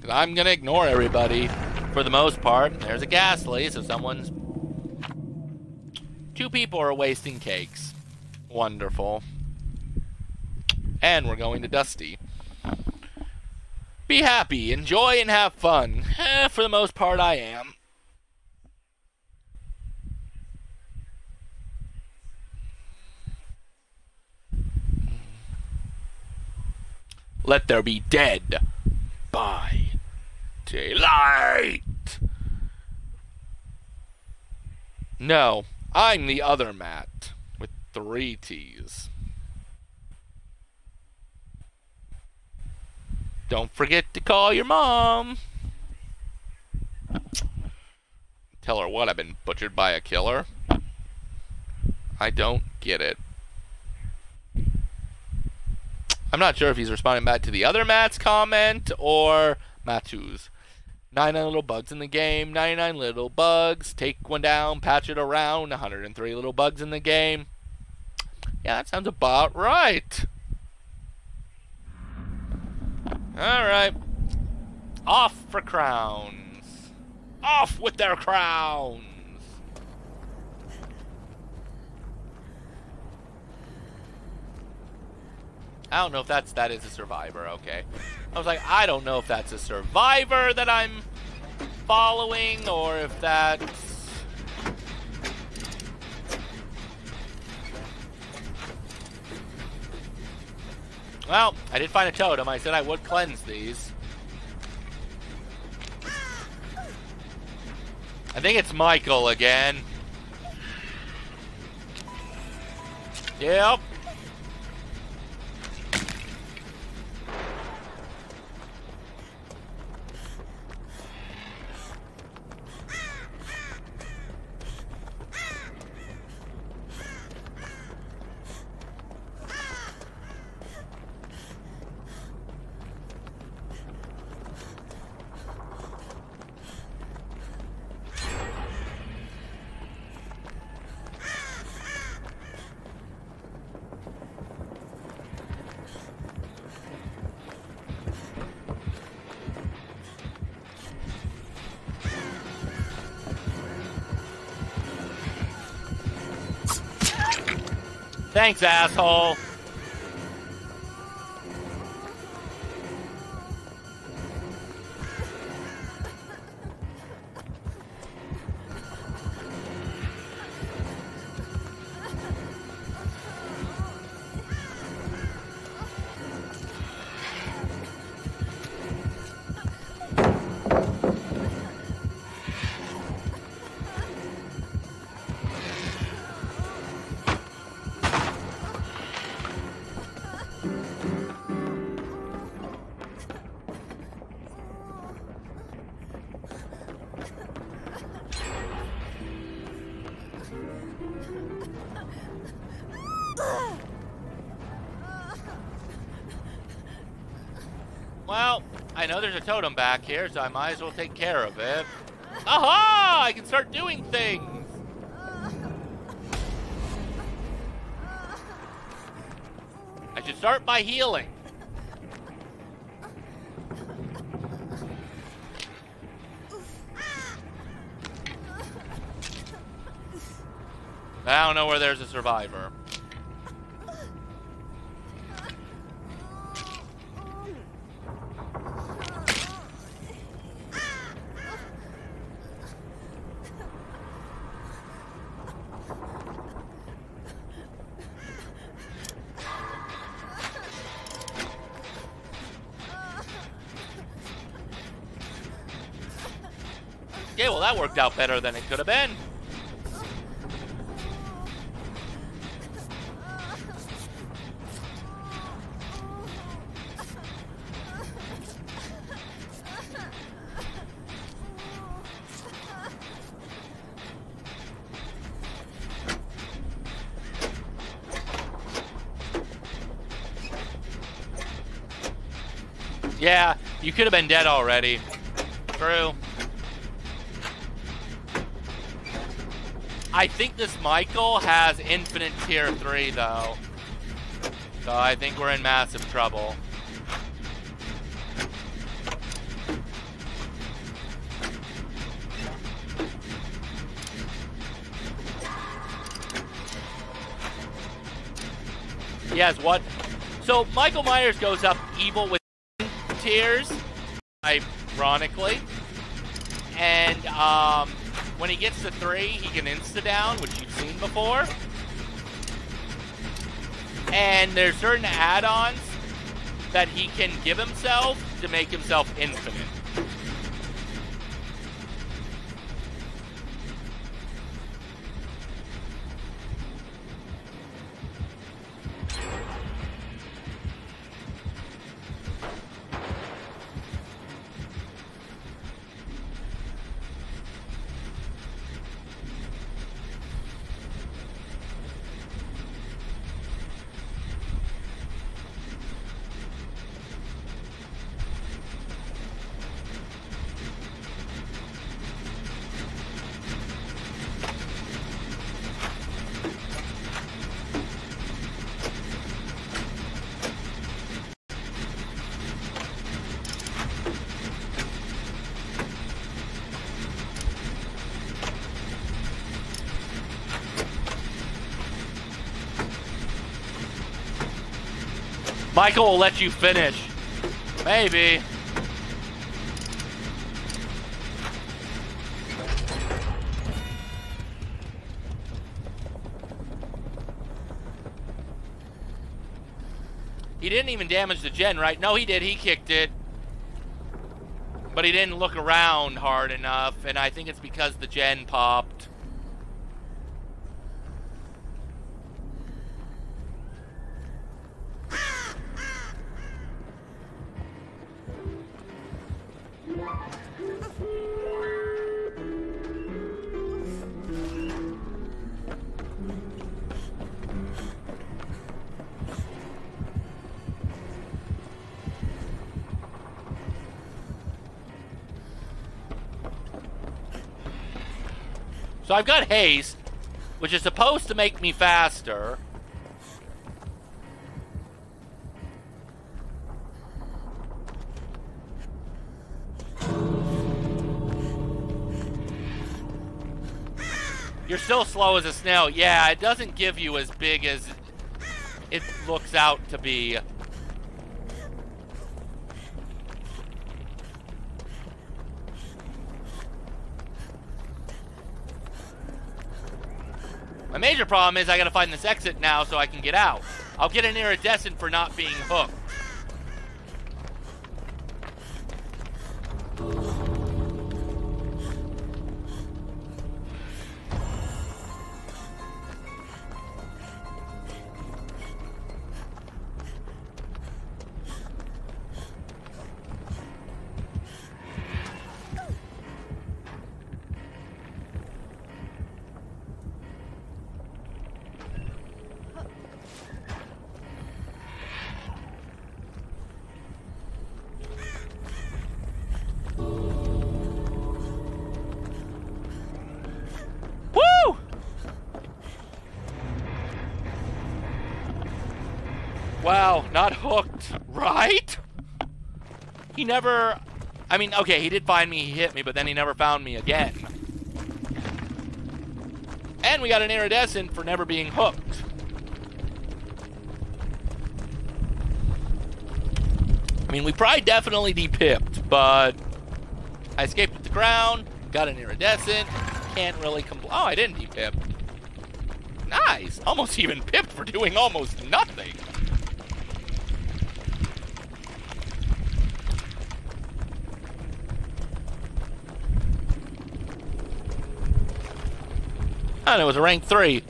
'Cause I'm gonna ignore everybody for the most part. There's a ghastly, so someone's... two people are wasting cakes. Wonderful. And we're going to Dusty. Be happy, enjoy, and have fun. Eh, for the most part, I am. Let there be dead by Daylight! No, I'm the other Matt, with three T's. Don't forget to call your mom. Tell her what, I've been butchered by a killer? I don't get it. I'm not sure if he's responding back to the other Matt's comment or Matthew's. ninety-nine little bugs in the game, ninety-nine little bugs, take one down, patch it around, one hundred three little bugs in the game. Yeah, that sounds about right. Alright. Off for crowns. Off with their crowns. I don't know if that's, that is a survivor, okay. I was like, I don't know if that's a survivor that I'm following, or if that's... Well, I did find a totem. I said I would cleanse these. I think it's Michael again. Yep. Thanks, asshole. There's a totem back here, so I might as well take care of it. Aha! I can start doing things! I should start by healing. I don't know where there's a survivor. That worked out better than it could have been. Yeah, you could have been dead already. True. I think this Michael has infinite tier three, though. So I think we're in massive trouble. He has what? So Michael Myers goes up Evil Within tiers, ironically. And, um... when he gets to three, he can insta-down, which you've seen before. And there's certain add-ons that he can give himself to make himself infinite. Michael will let you finish. Maybe. He didn't even damage the gen, right? No, he did. He kicked it. But he didn't look around hard enough, and I think it's because the gen popped. So I've got haste, which is supposed to make me faster. You're still slow as a snail. Yeah, it doesn't give you as big as it looks out to be. My major problem is I gotta find this exit now so I can get out. I'll get an iridescent for not being hooked. He never, I mean, okay, he did find me, he hit me, but then he never found me again. And we got an iridescent for never being hooked. I mean, we probably definitely de-pipped, but I escaped with the crown, got an iridescent, can't really complain. Oh, I didn't de-pip. Nice, almost even pipped for doing almost nothing. And it was a rank three.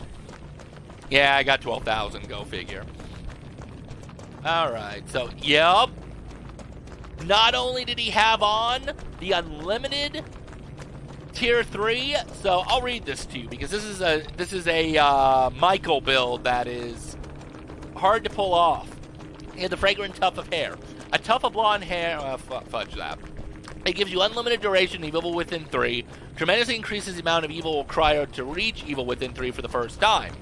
Yeah, I got twelve thousand. Go figure. Alright, so, yep. Not only did he have on the unlimited tier three, so I'll read this to you because this is a this is a uh, Michael build that is hard to pull off. He had the fragrant tuft of hair. A tuft of blonde hair. Uh, fudge that. It gives you unlimited duration of Evil Within three. Tremendously increases the amount of evil crier to reach Evil Within three for the first time.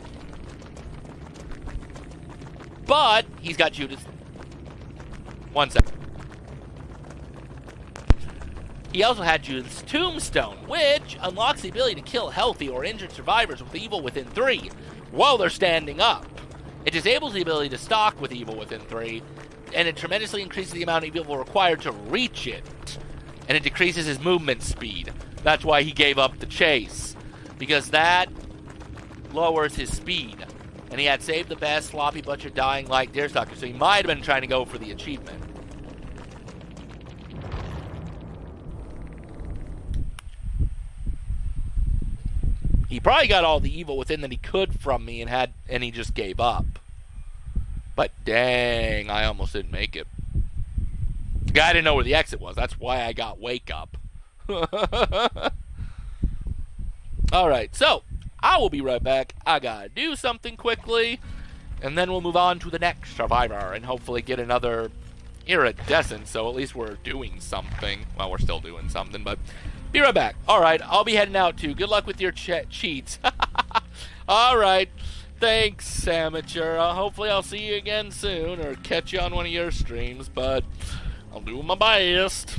But he's got Judas. One second. He also had Judas Tombstone, which unlocks the ability to kill healthy or injured survivors with Evil Within three while they're standing up. It disables the ability to stalk with Evil Within three, and it tremendously increases the amount of evil required to reach it. And it decreases his movement speed. That's why he gave up the chase, because that lowers his speed. And he had saved the best, sloppy butcher, dying like Deerstalker. So he might have been trying to go for the achievement. He probably got all the evil within that he could from me, and had, and he just gave up. But dang, I almost didn't make it. I didn't know where the exit was. That's why I got Wake Up. Alright, so I will be right back. I gotta do something quickly, and then we'll move on to the next survivor and hopefully get another iridescent, so at least we're doing something. Well, we're still doing something, but be right back. Alright, I'll be heading out too. Good luck with your che cheats. Alright, thanks, amateur. Uh, hopefully I'll see you again soon or catch you on one of your streams, but I'll do my best.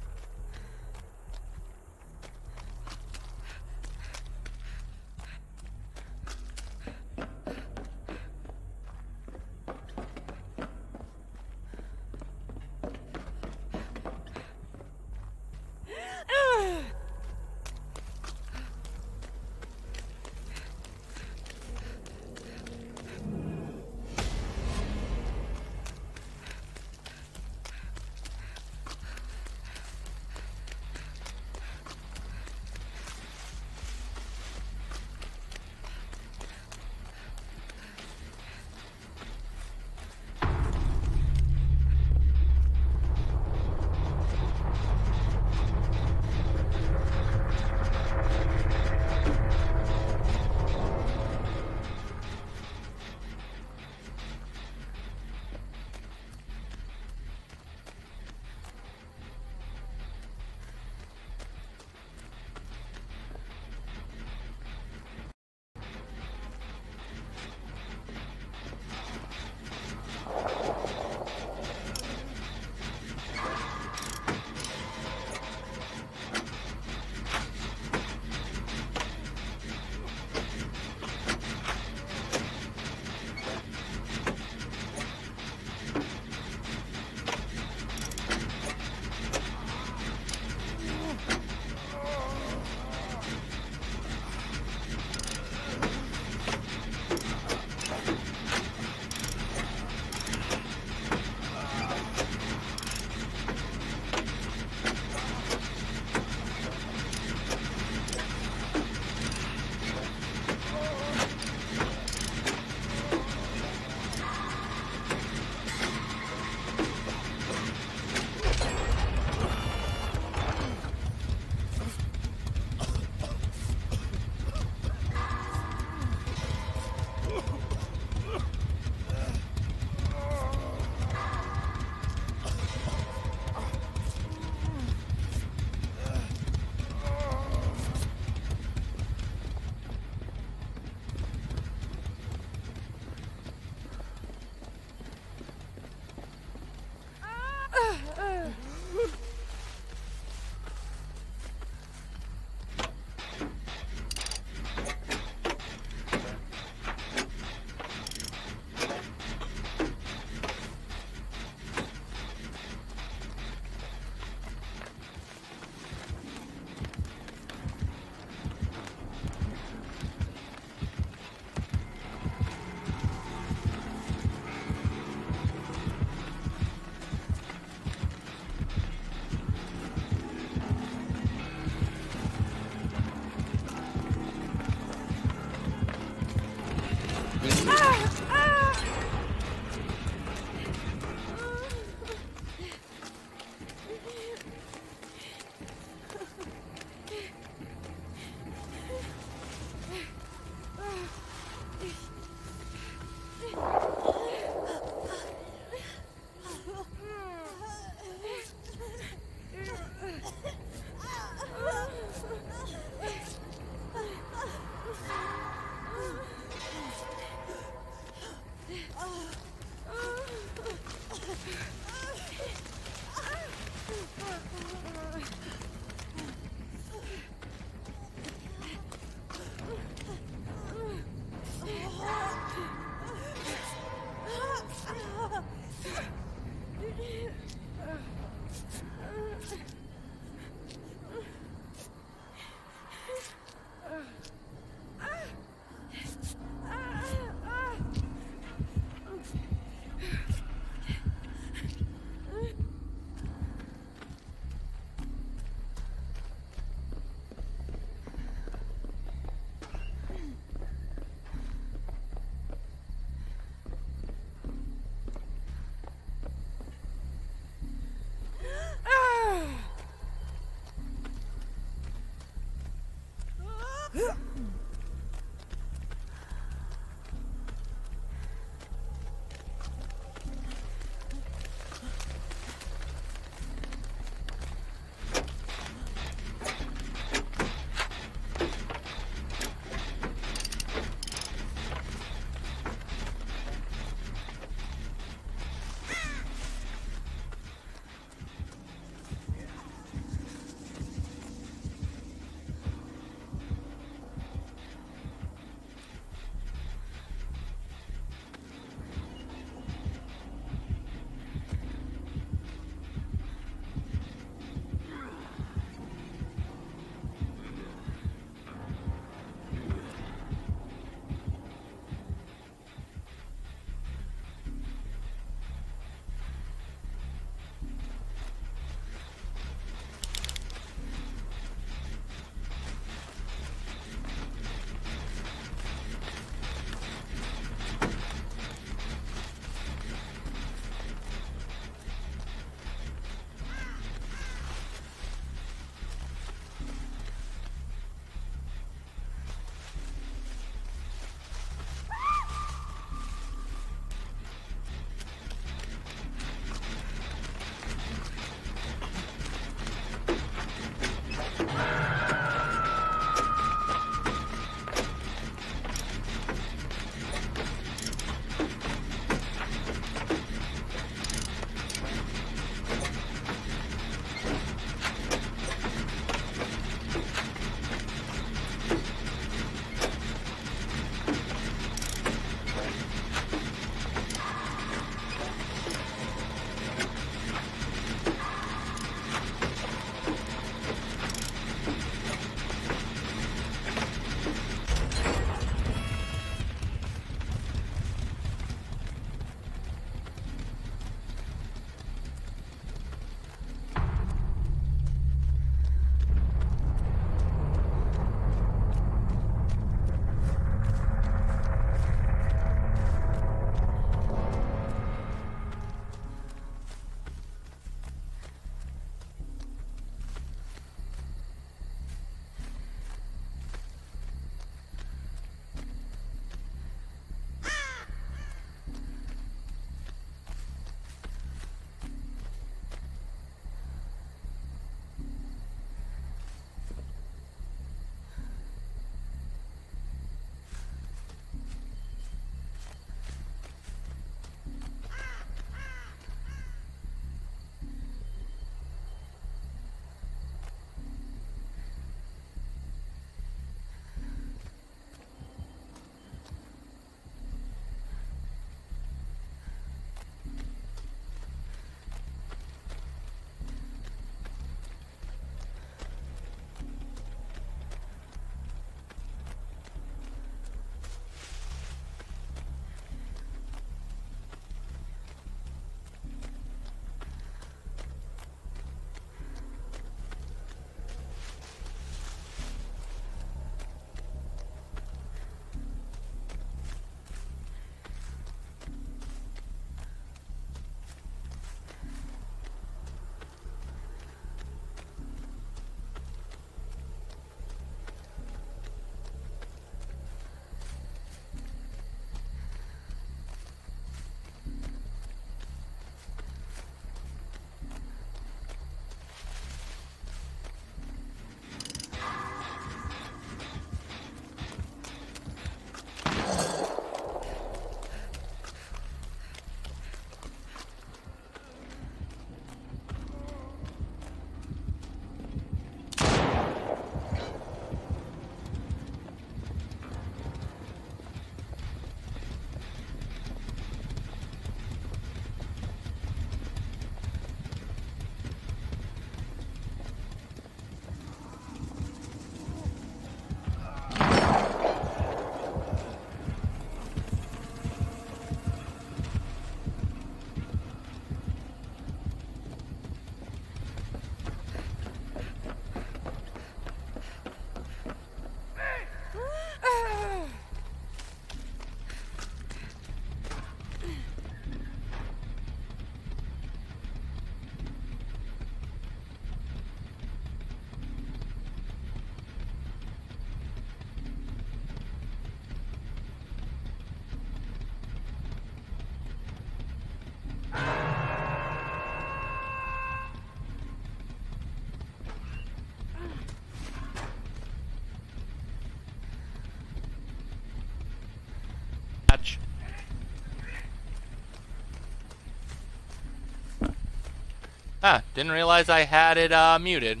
Ah, didn't realize I had it uh, muted.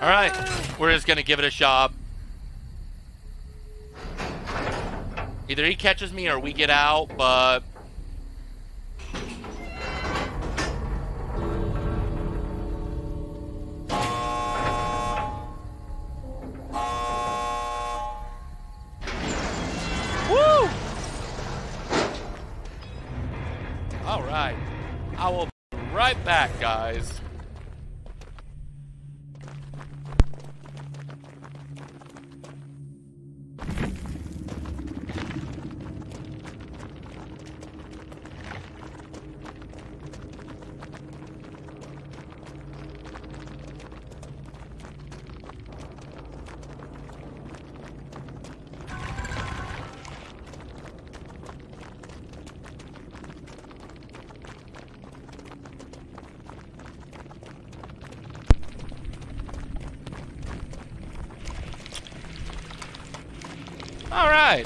Alright, we're just gonna give it a shot. Either he catches me or we get out, but... Woo! Alright, I will be right back, guys.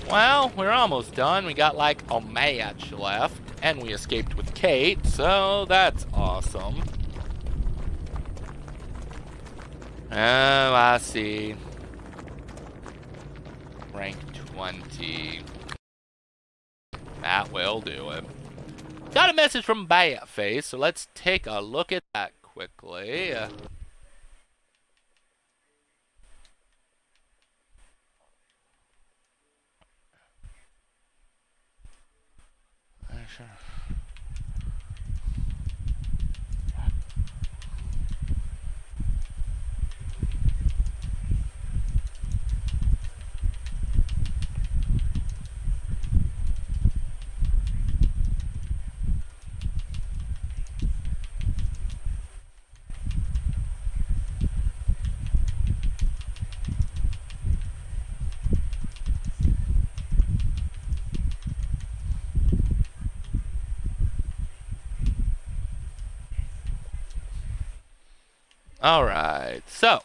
Well, we're almost done. We got like a match left, and we escaped with Kate, so that's awesome. Oh, I see. Rank twenty. That will do it. Got a message from Batface, so let's take a look at that quickly. All right, so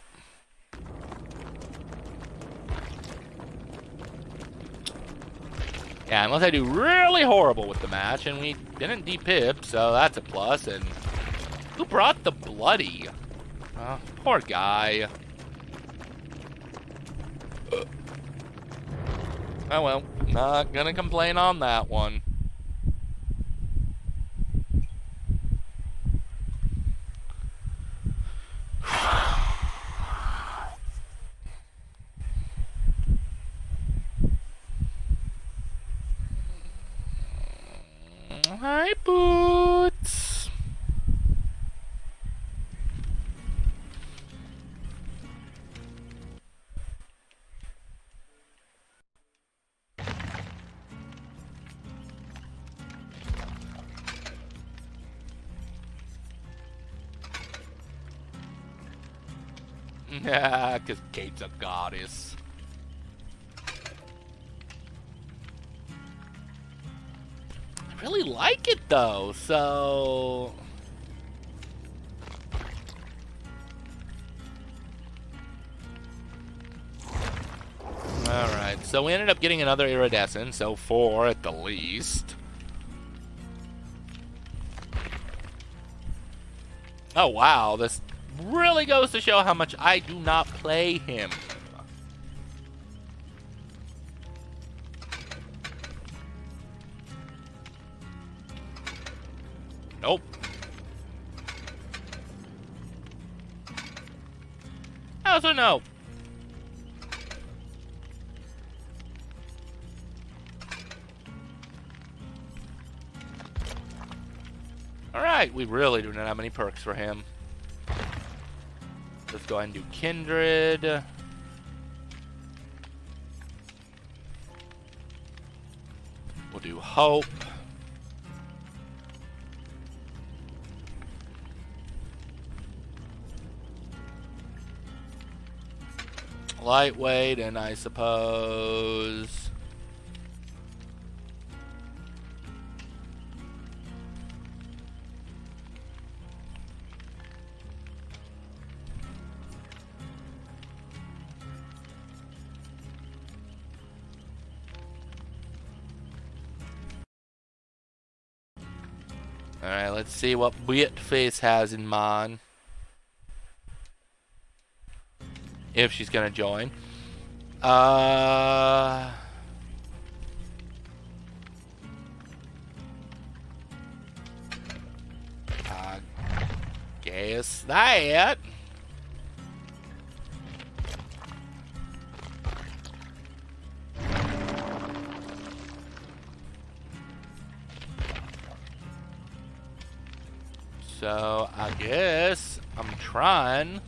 yeah, unless I do really horrible with the match, and we didn't de-pip, so that's a plus. And who brought the bloody? Oh, poor guy. Ugh. Oh well, not gonna complain on that one. Yeah, because Kate's a goddess. I really like it though, so... Alright, so we ended up getting another iridescent, so four at the least. Oh wow, this really goes to show how much I do not play him. Nope. Also no. Alright, we really do not have any perks for him. Let's go ahead and do Kindred. We'll do Hope. Lightweight, and I suppose... Alright, let's see what Ghostface has in mind. If she's gonna join. Uh... I guess that. So, I guess I'm trying.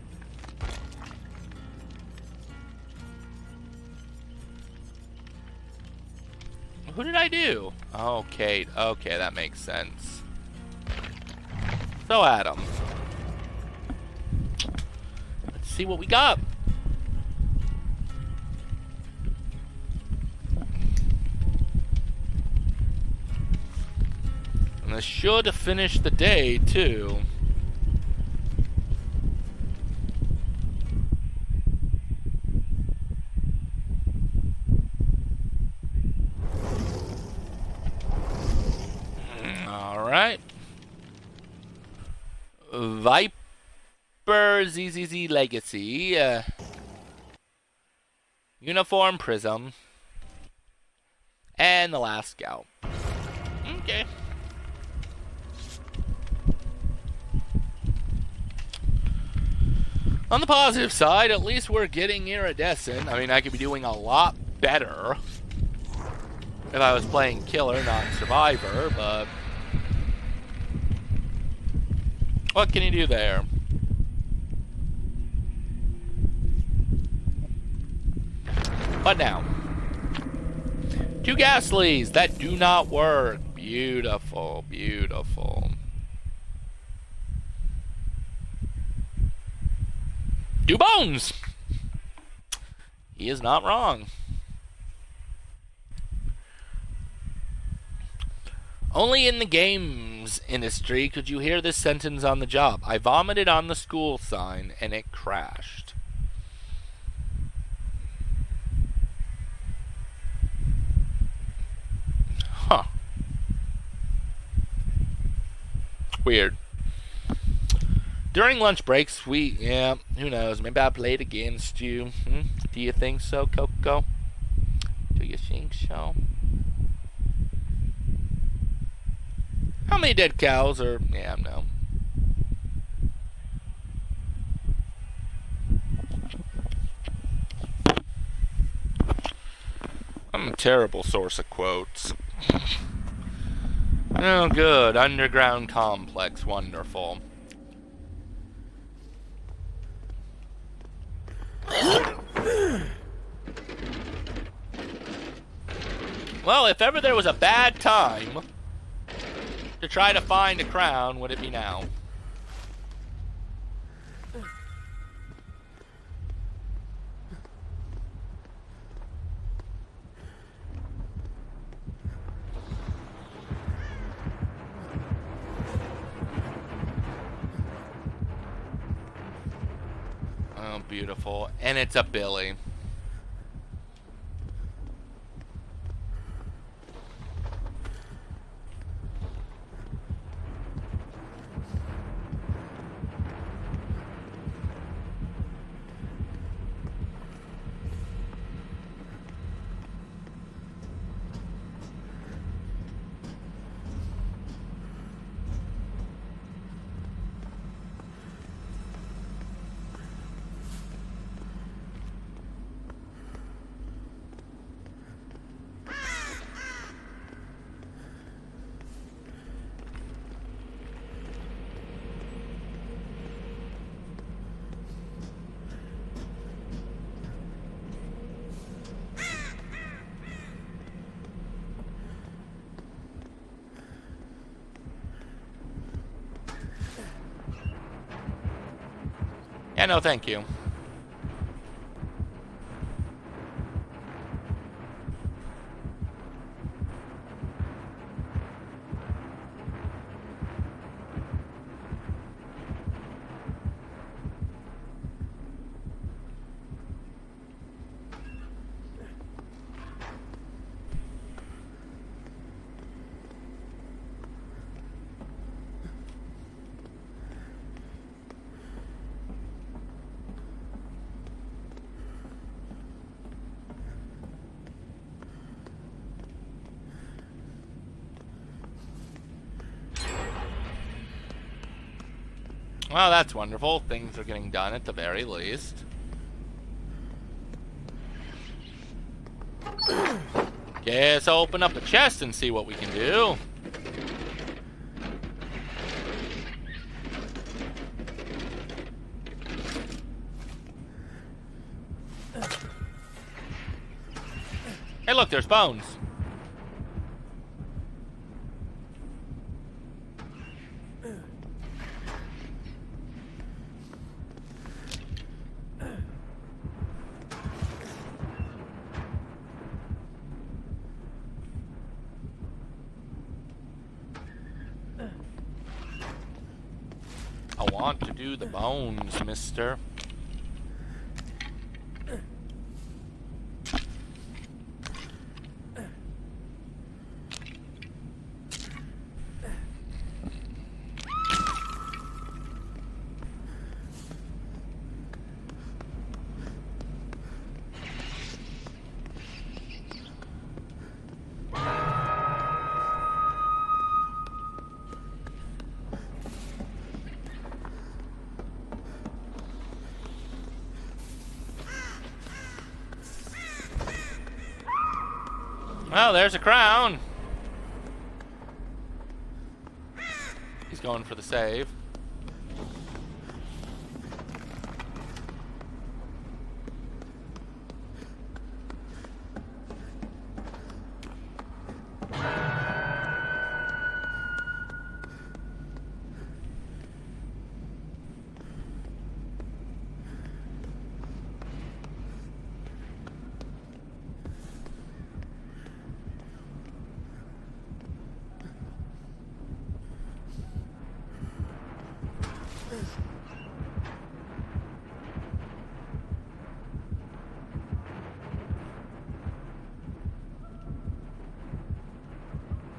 Who did I do? Oh, Kate. Okay, that makes sense. So, Adam. Let's see what we got. I should finish the day too. All right. Viper Z Z Z Legacy. Uh, Uniform Prism. And the last scout. Okay. On the positive side, at least we're getting iridescent. I mean, I could be doing a lot better if I was playing killer, not survivor, but... What can you do there? But now. Two ghastlies that do not work. Beautiful, beautiful. Do bones! He is not wrong. Only in the games industry could you hear this sentence on the job. I vomited on the school sign and it crashed. Huh. Weird. During lunch breaks, we, yeah, who knows, maybe I played against you. Hmm? Do you think so, Coco? Do you think so? How many dead cows are, yeah, no. I'm a terrible source of quotes. Oh, good. Underground complex. Wonderful. Well, if ever there was a bad time to try to find a crown, would it be now? beautiful. And it's a Billy. Yeah, no, thank you. Well, that's wonderful. Things are getting done at the very least. Guess I'll open up a chest and see what we can do. Hey, look, there's bones. Bones, mister. Well, there's a crown. He's going for the save.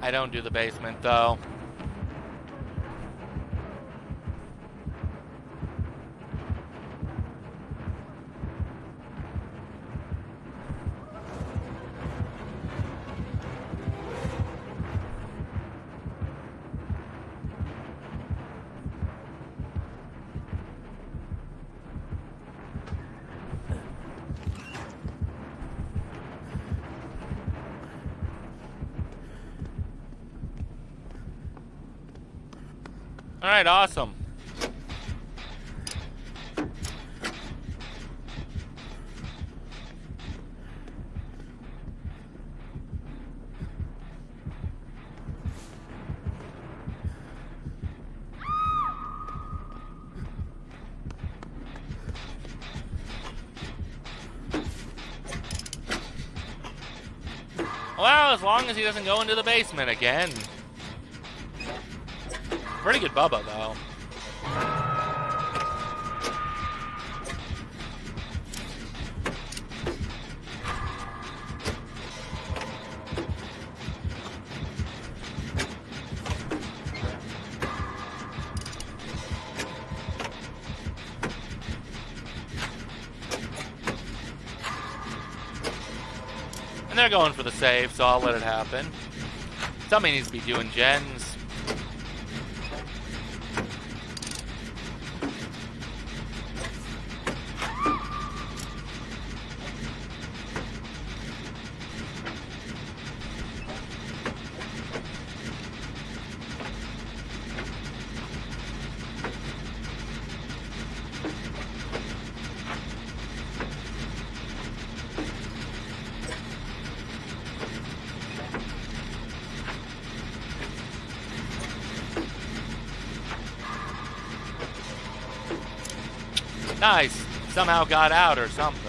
I don't do the basement, though. All right, awesome. Well, as long as he doesn't go into the basement again. Pretty good Bubba, though. And they're going for the save, so I'll let it happen. Somebody needs to be doing gens. Nice. Somehow got out or something.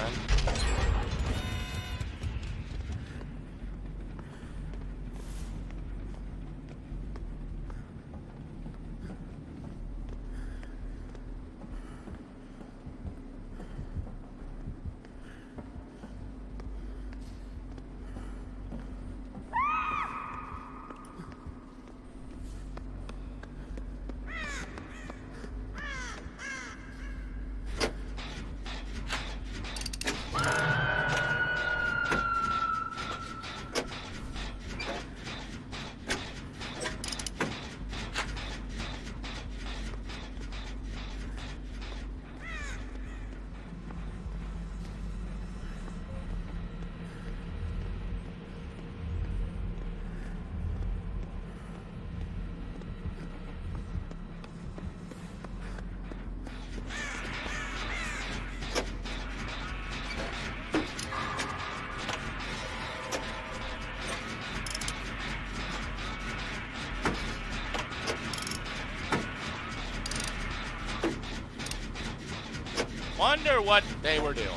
Wonder what they were doing.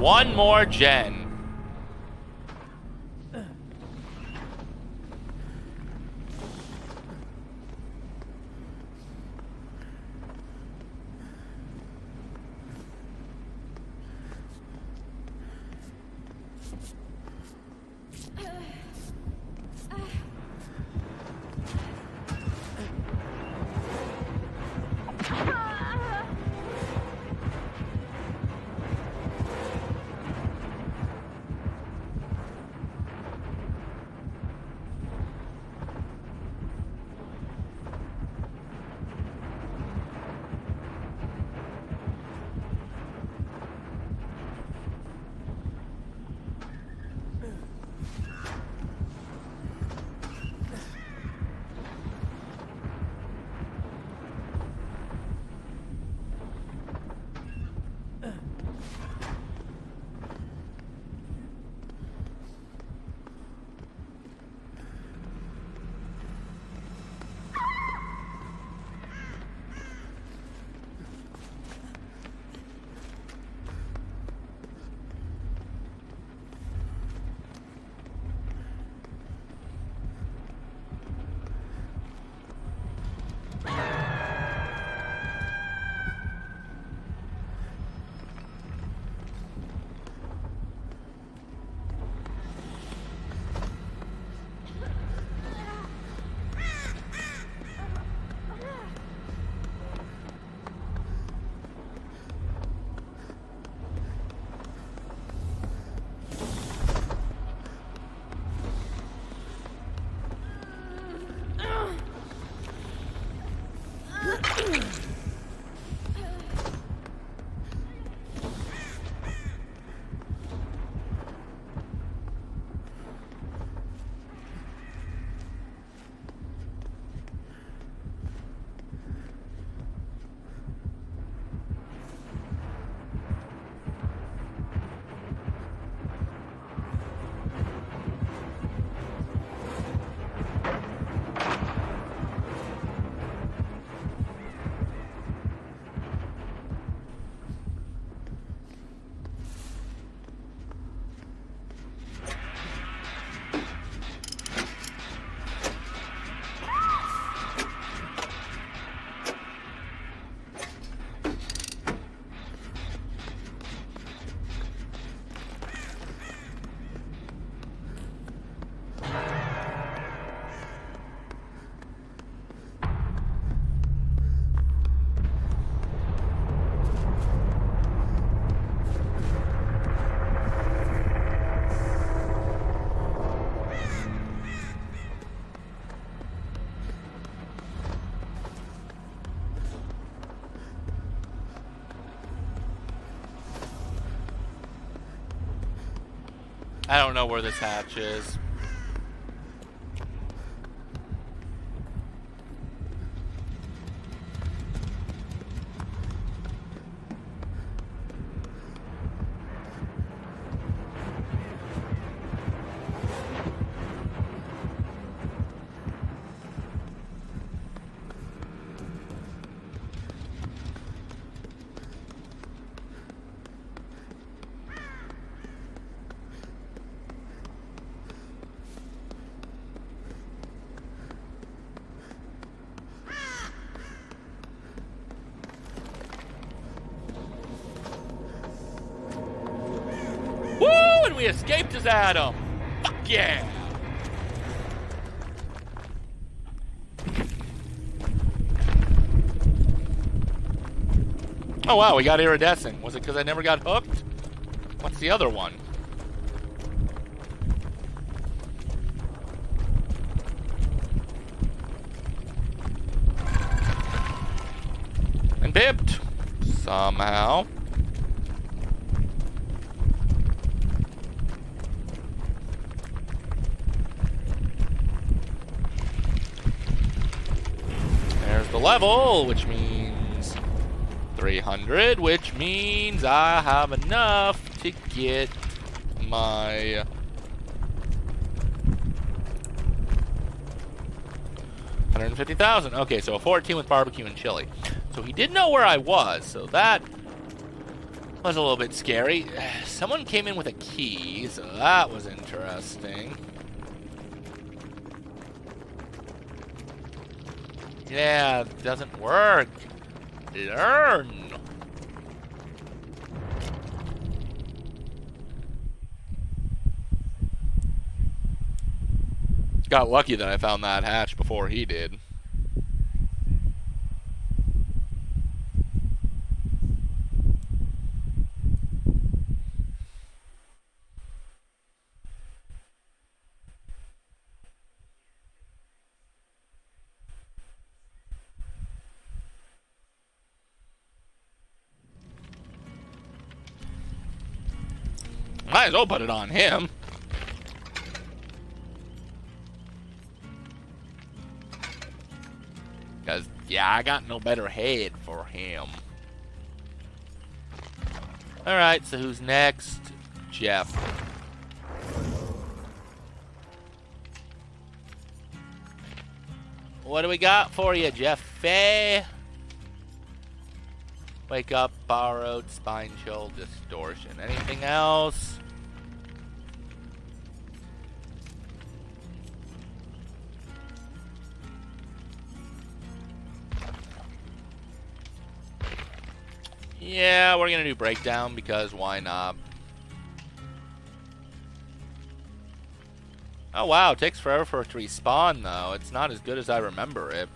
One more gen. I don't know where this hatch is. We escaped his Adam. Fuck yeah! Oh wow, we got Iridescent. Was it because I never got hooked? What's the other one? And dipped. Somehow. Level, which means three hundred, which means I have enough to get my one hundred fifty thousand. Okay, so a fourteen with barbecue and chili. So he did know where I was, so that was a little bit scary. Someone came in with a key, so that was interesting. Yeah, it doesn't work. Learn. Got lucky that I found that hatch before he did. Might as well put it on him. Because, yeah, I got no better head for him. Alright, so who's next? Jeff. What do we got for you, Jeffy? Wake Up, Borrowed, Spine Chill, Distortion. Anything else? Yeah, we're gonna do Breakdown because why not? Oh wow, it takes forever for it to respawn though. It's not as good as I remember it.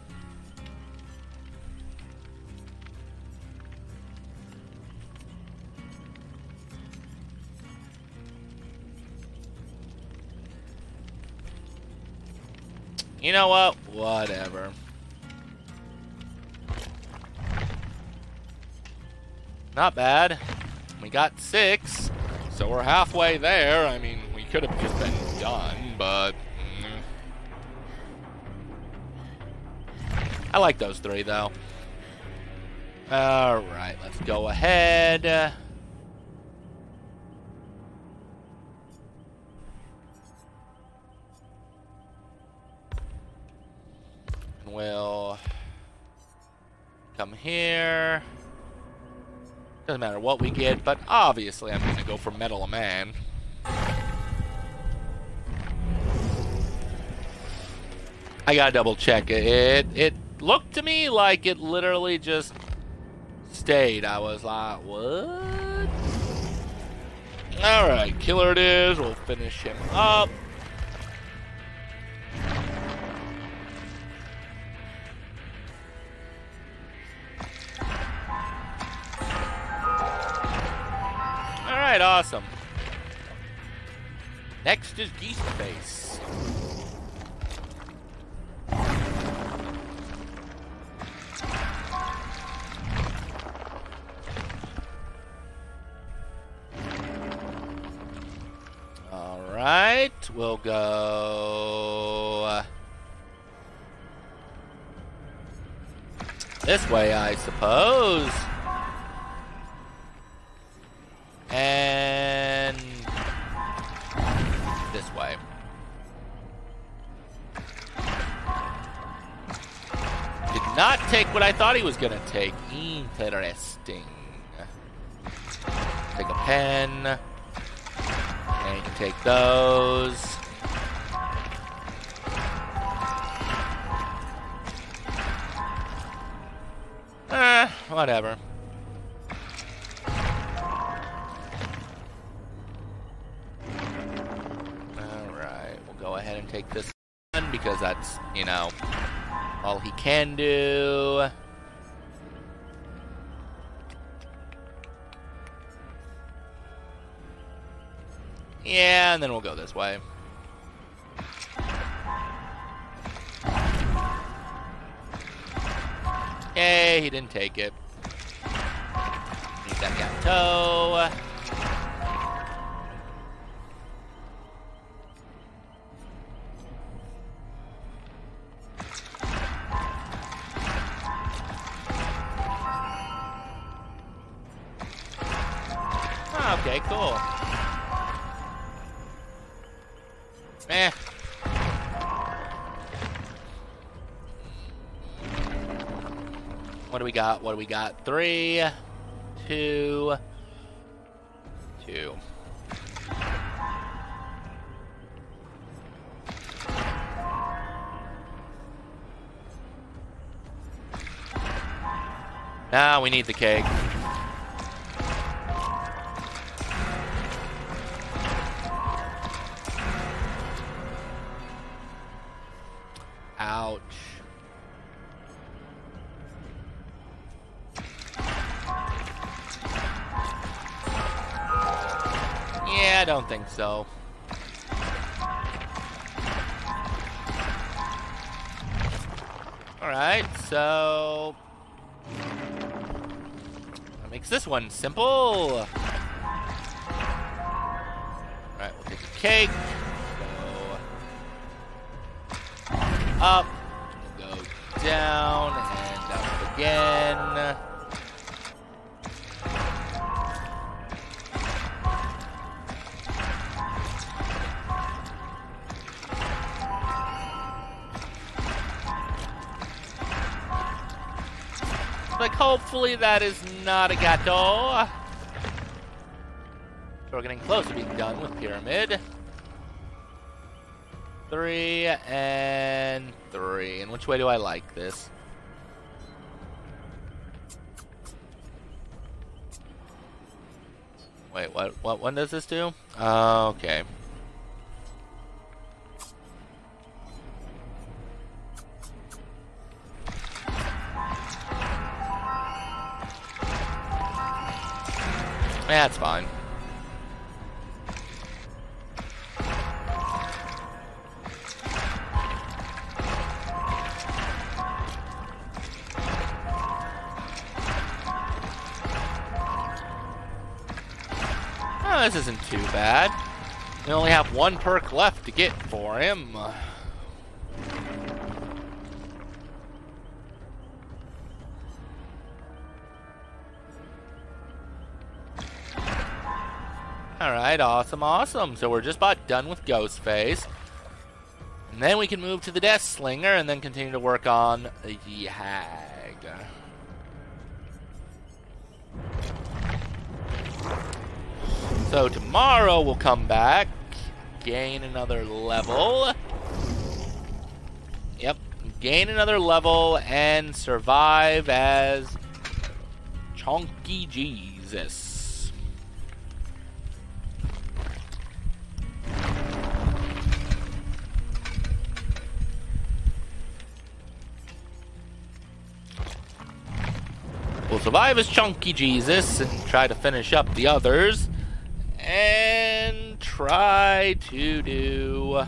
You know what? Whatever. Not bad. We got six, so we're halfway there. I mean, we could have just been done, but... Mm. I like those three, though. Alright, let's go ahead. We'll come here. Doesn't matter what we get, but obviously I'm gonna go for Metal Man. I gotta double check it. It it looked to me like it literally just stayed. I was like, what? Alright, killer it is, we'll finish him up. Alright, awesome. Next is Ghostface. Alright. We'll go this way, I suppose. And this way. Did not take what I thought he was gonna take. Interesting. Take a pen. And you can take those. Eh, whatever. Alright, we'll go ahead and take this one because that's, you know, all he can do. Yeah, and then we'll go this way. Yay, he didn't take it. Need that gateau. Oh, okay, cool. Eh. What do we got? What do we got? Three, two, two. Now we need the cake. Ouch. Yeah, I don't think so. Alright, so that makes this one simple. Alright, we'll take the cake. Up, we'll go down, and up again. Like, hopefully that is not a gateau. We're getting close to being done with Pyramid. Three and three. And which way do I like this? Wait, what? What one does this do? Uh, okay. That's fine. This isn't too bad. We only have one perk left to get for him. Alright, awesome, awesome. So we're just about done with Ghostface. And then we can move to the Deathslinger and then continue to work on the Hag. So tomorrow we'll come back, gain another level. Yep, gain another level and survive as Chonky Jesus. We'll survive as Chonky Jesus and try to finish up the others. And try to do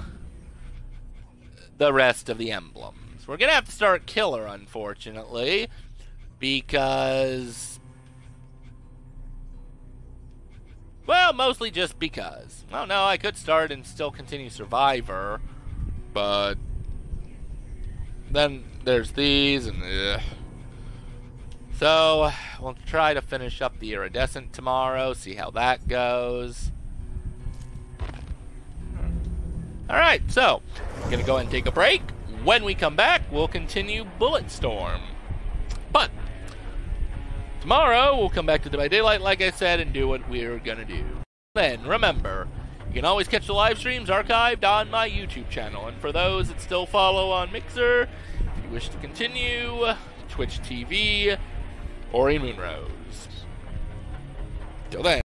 the rest of the emblems. We're going to have to start Killer, unfortunately, because, well, Well, mostly just because. Well, no, I could start and still continue Survivor, but then there's these, and ugh. So we'll try to finish up the Iridescent tomorrow, see how that goes. Alright, so I'm gonna go ahead and take a break. When we come back, we'll continue Bulletstorm. But tomorrow, we'll come back to Dead by Daylight, like I said, and do what we're gonna do. Then, remember, you can always catch the live streams archived on my YouTube channel, and for those that still follow on Mixer, if you wish to continue, Twitch T V, Ori Moonrose. Till then.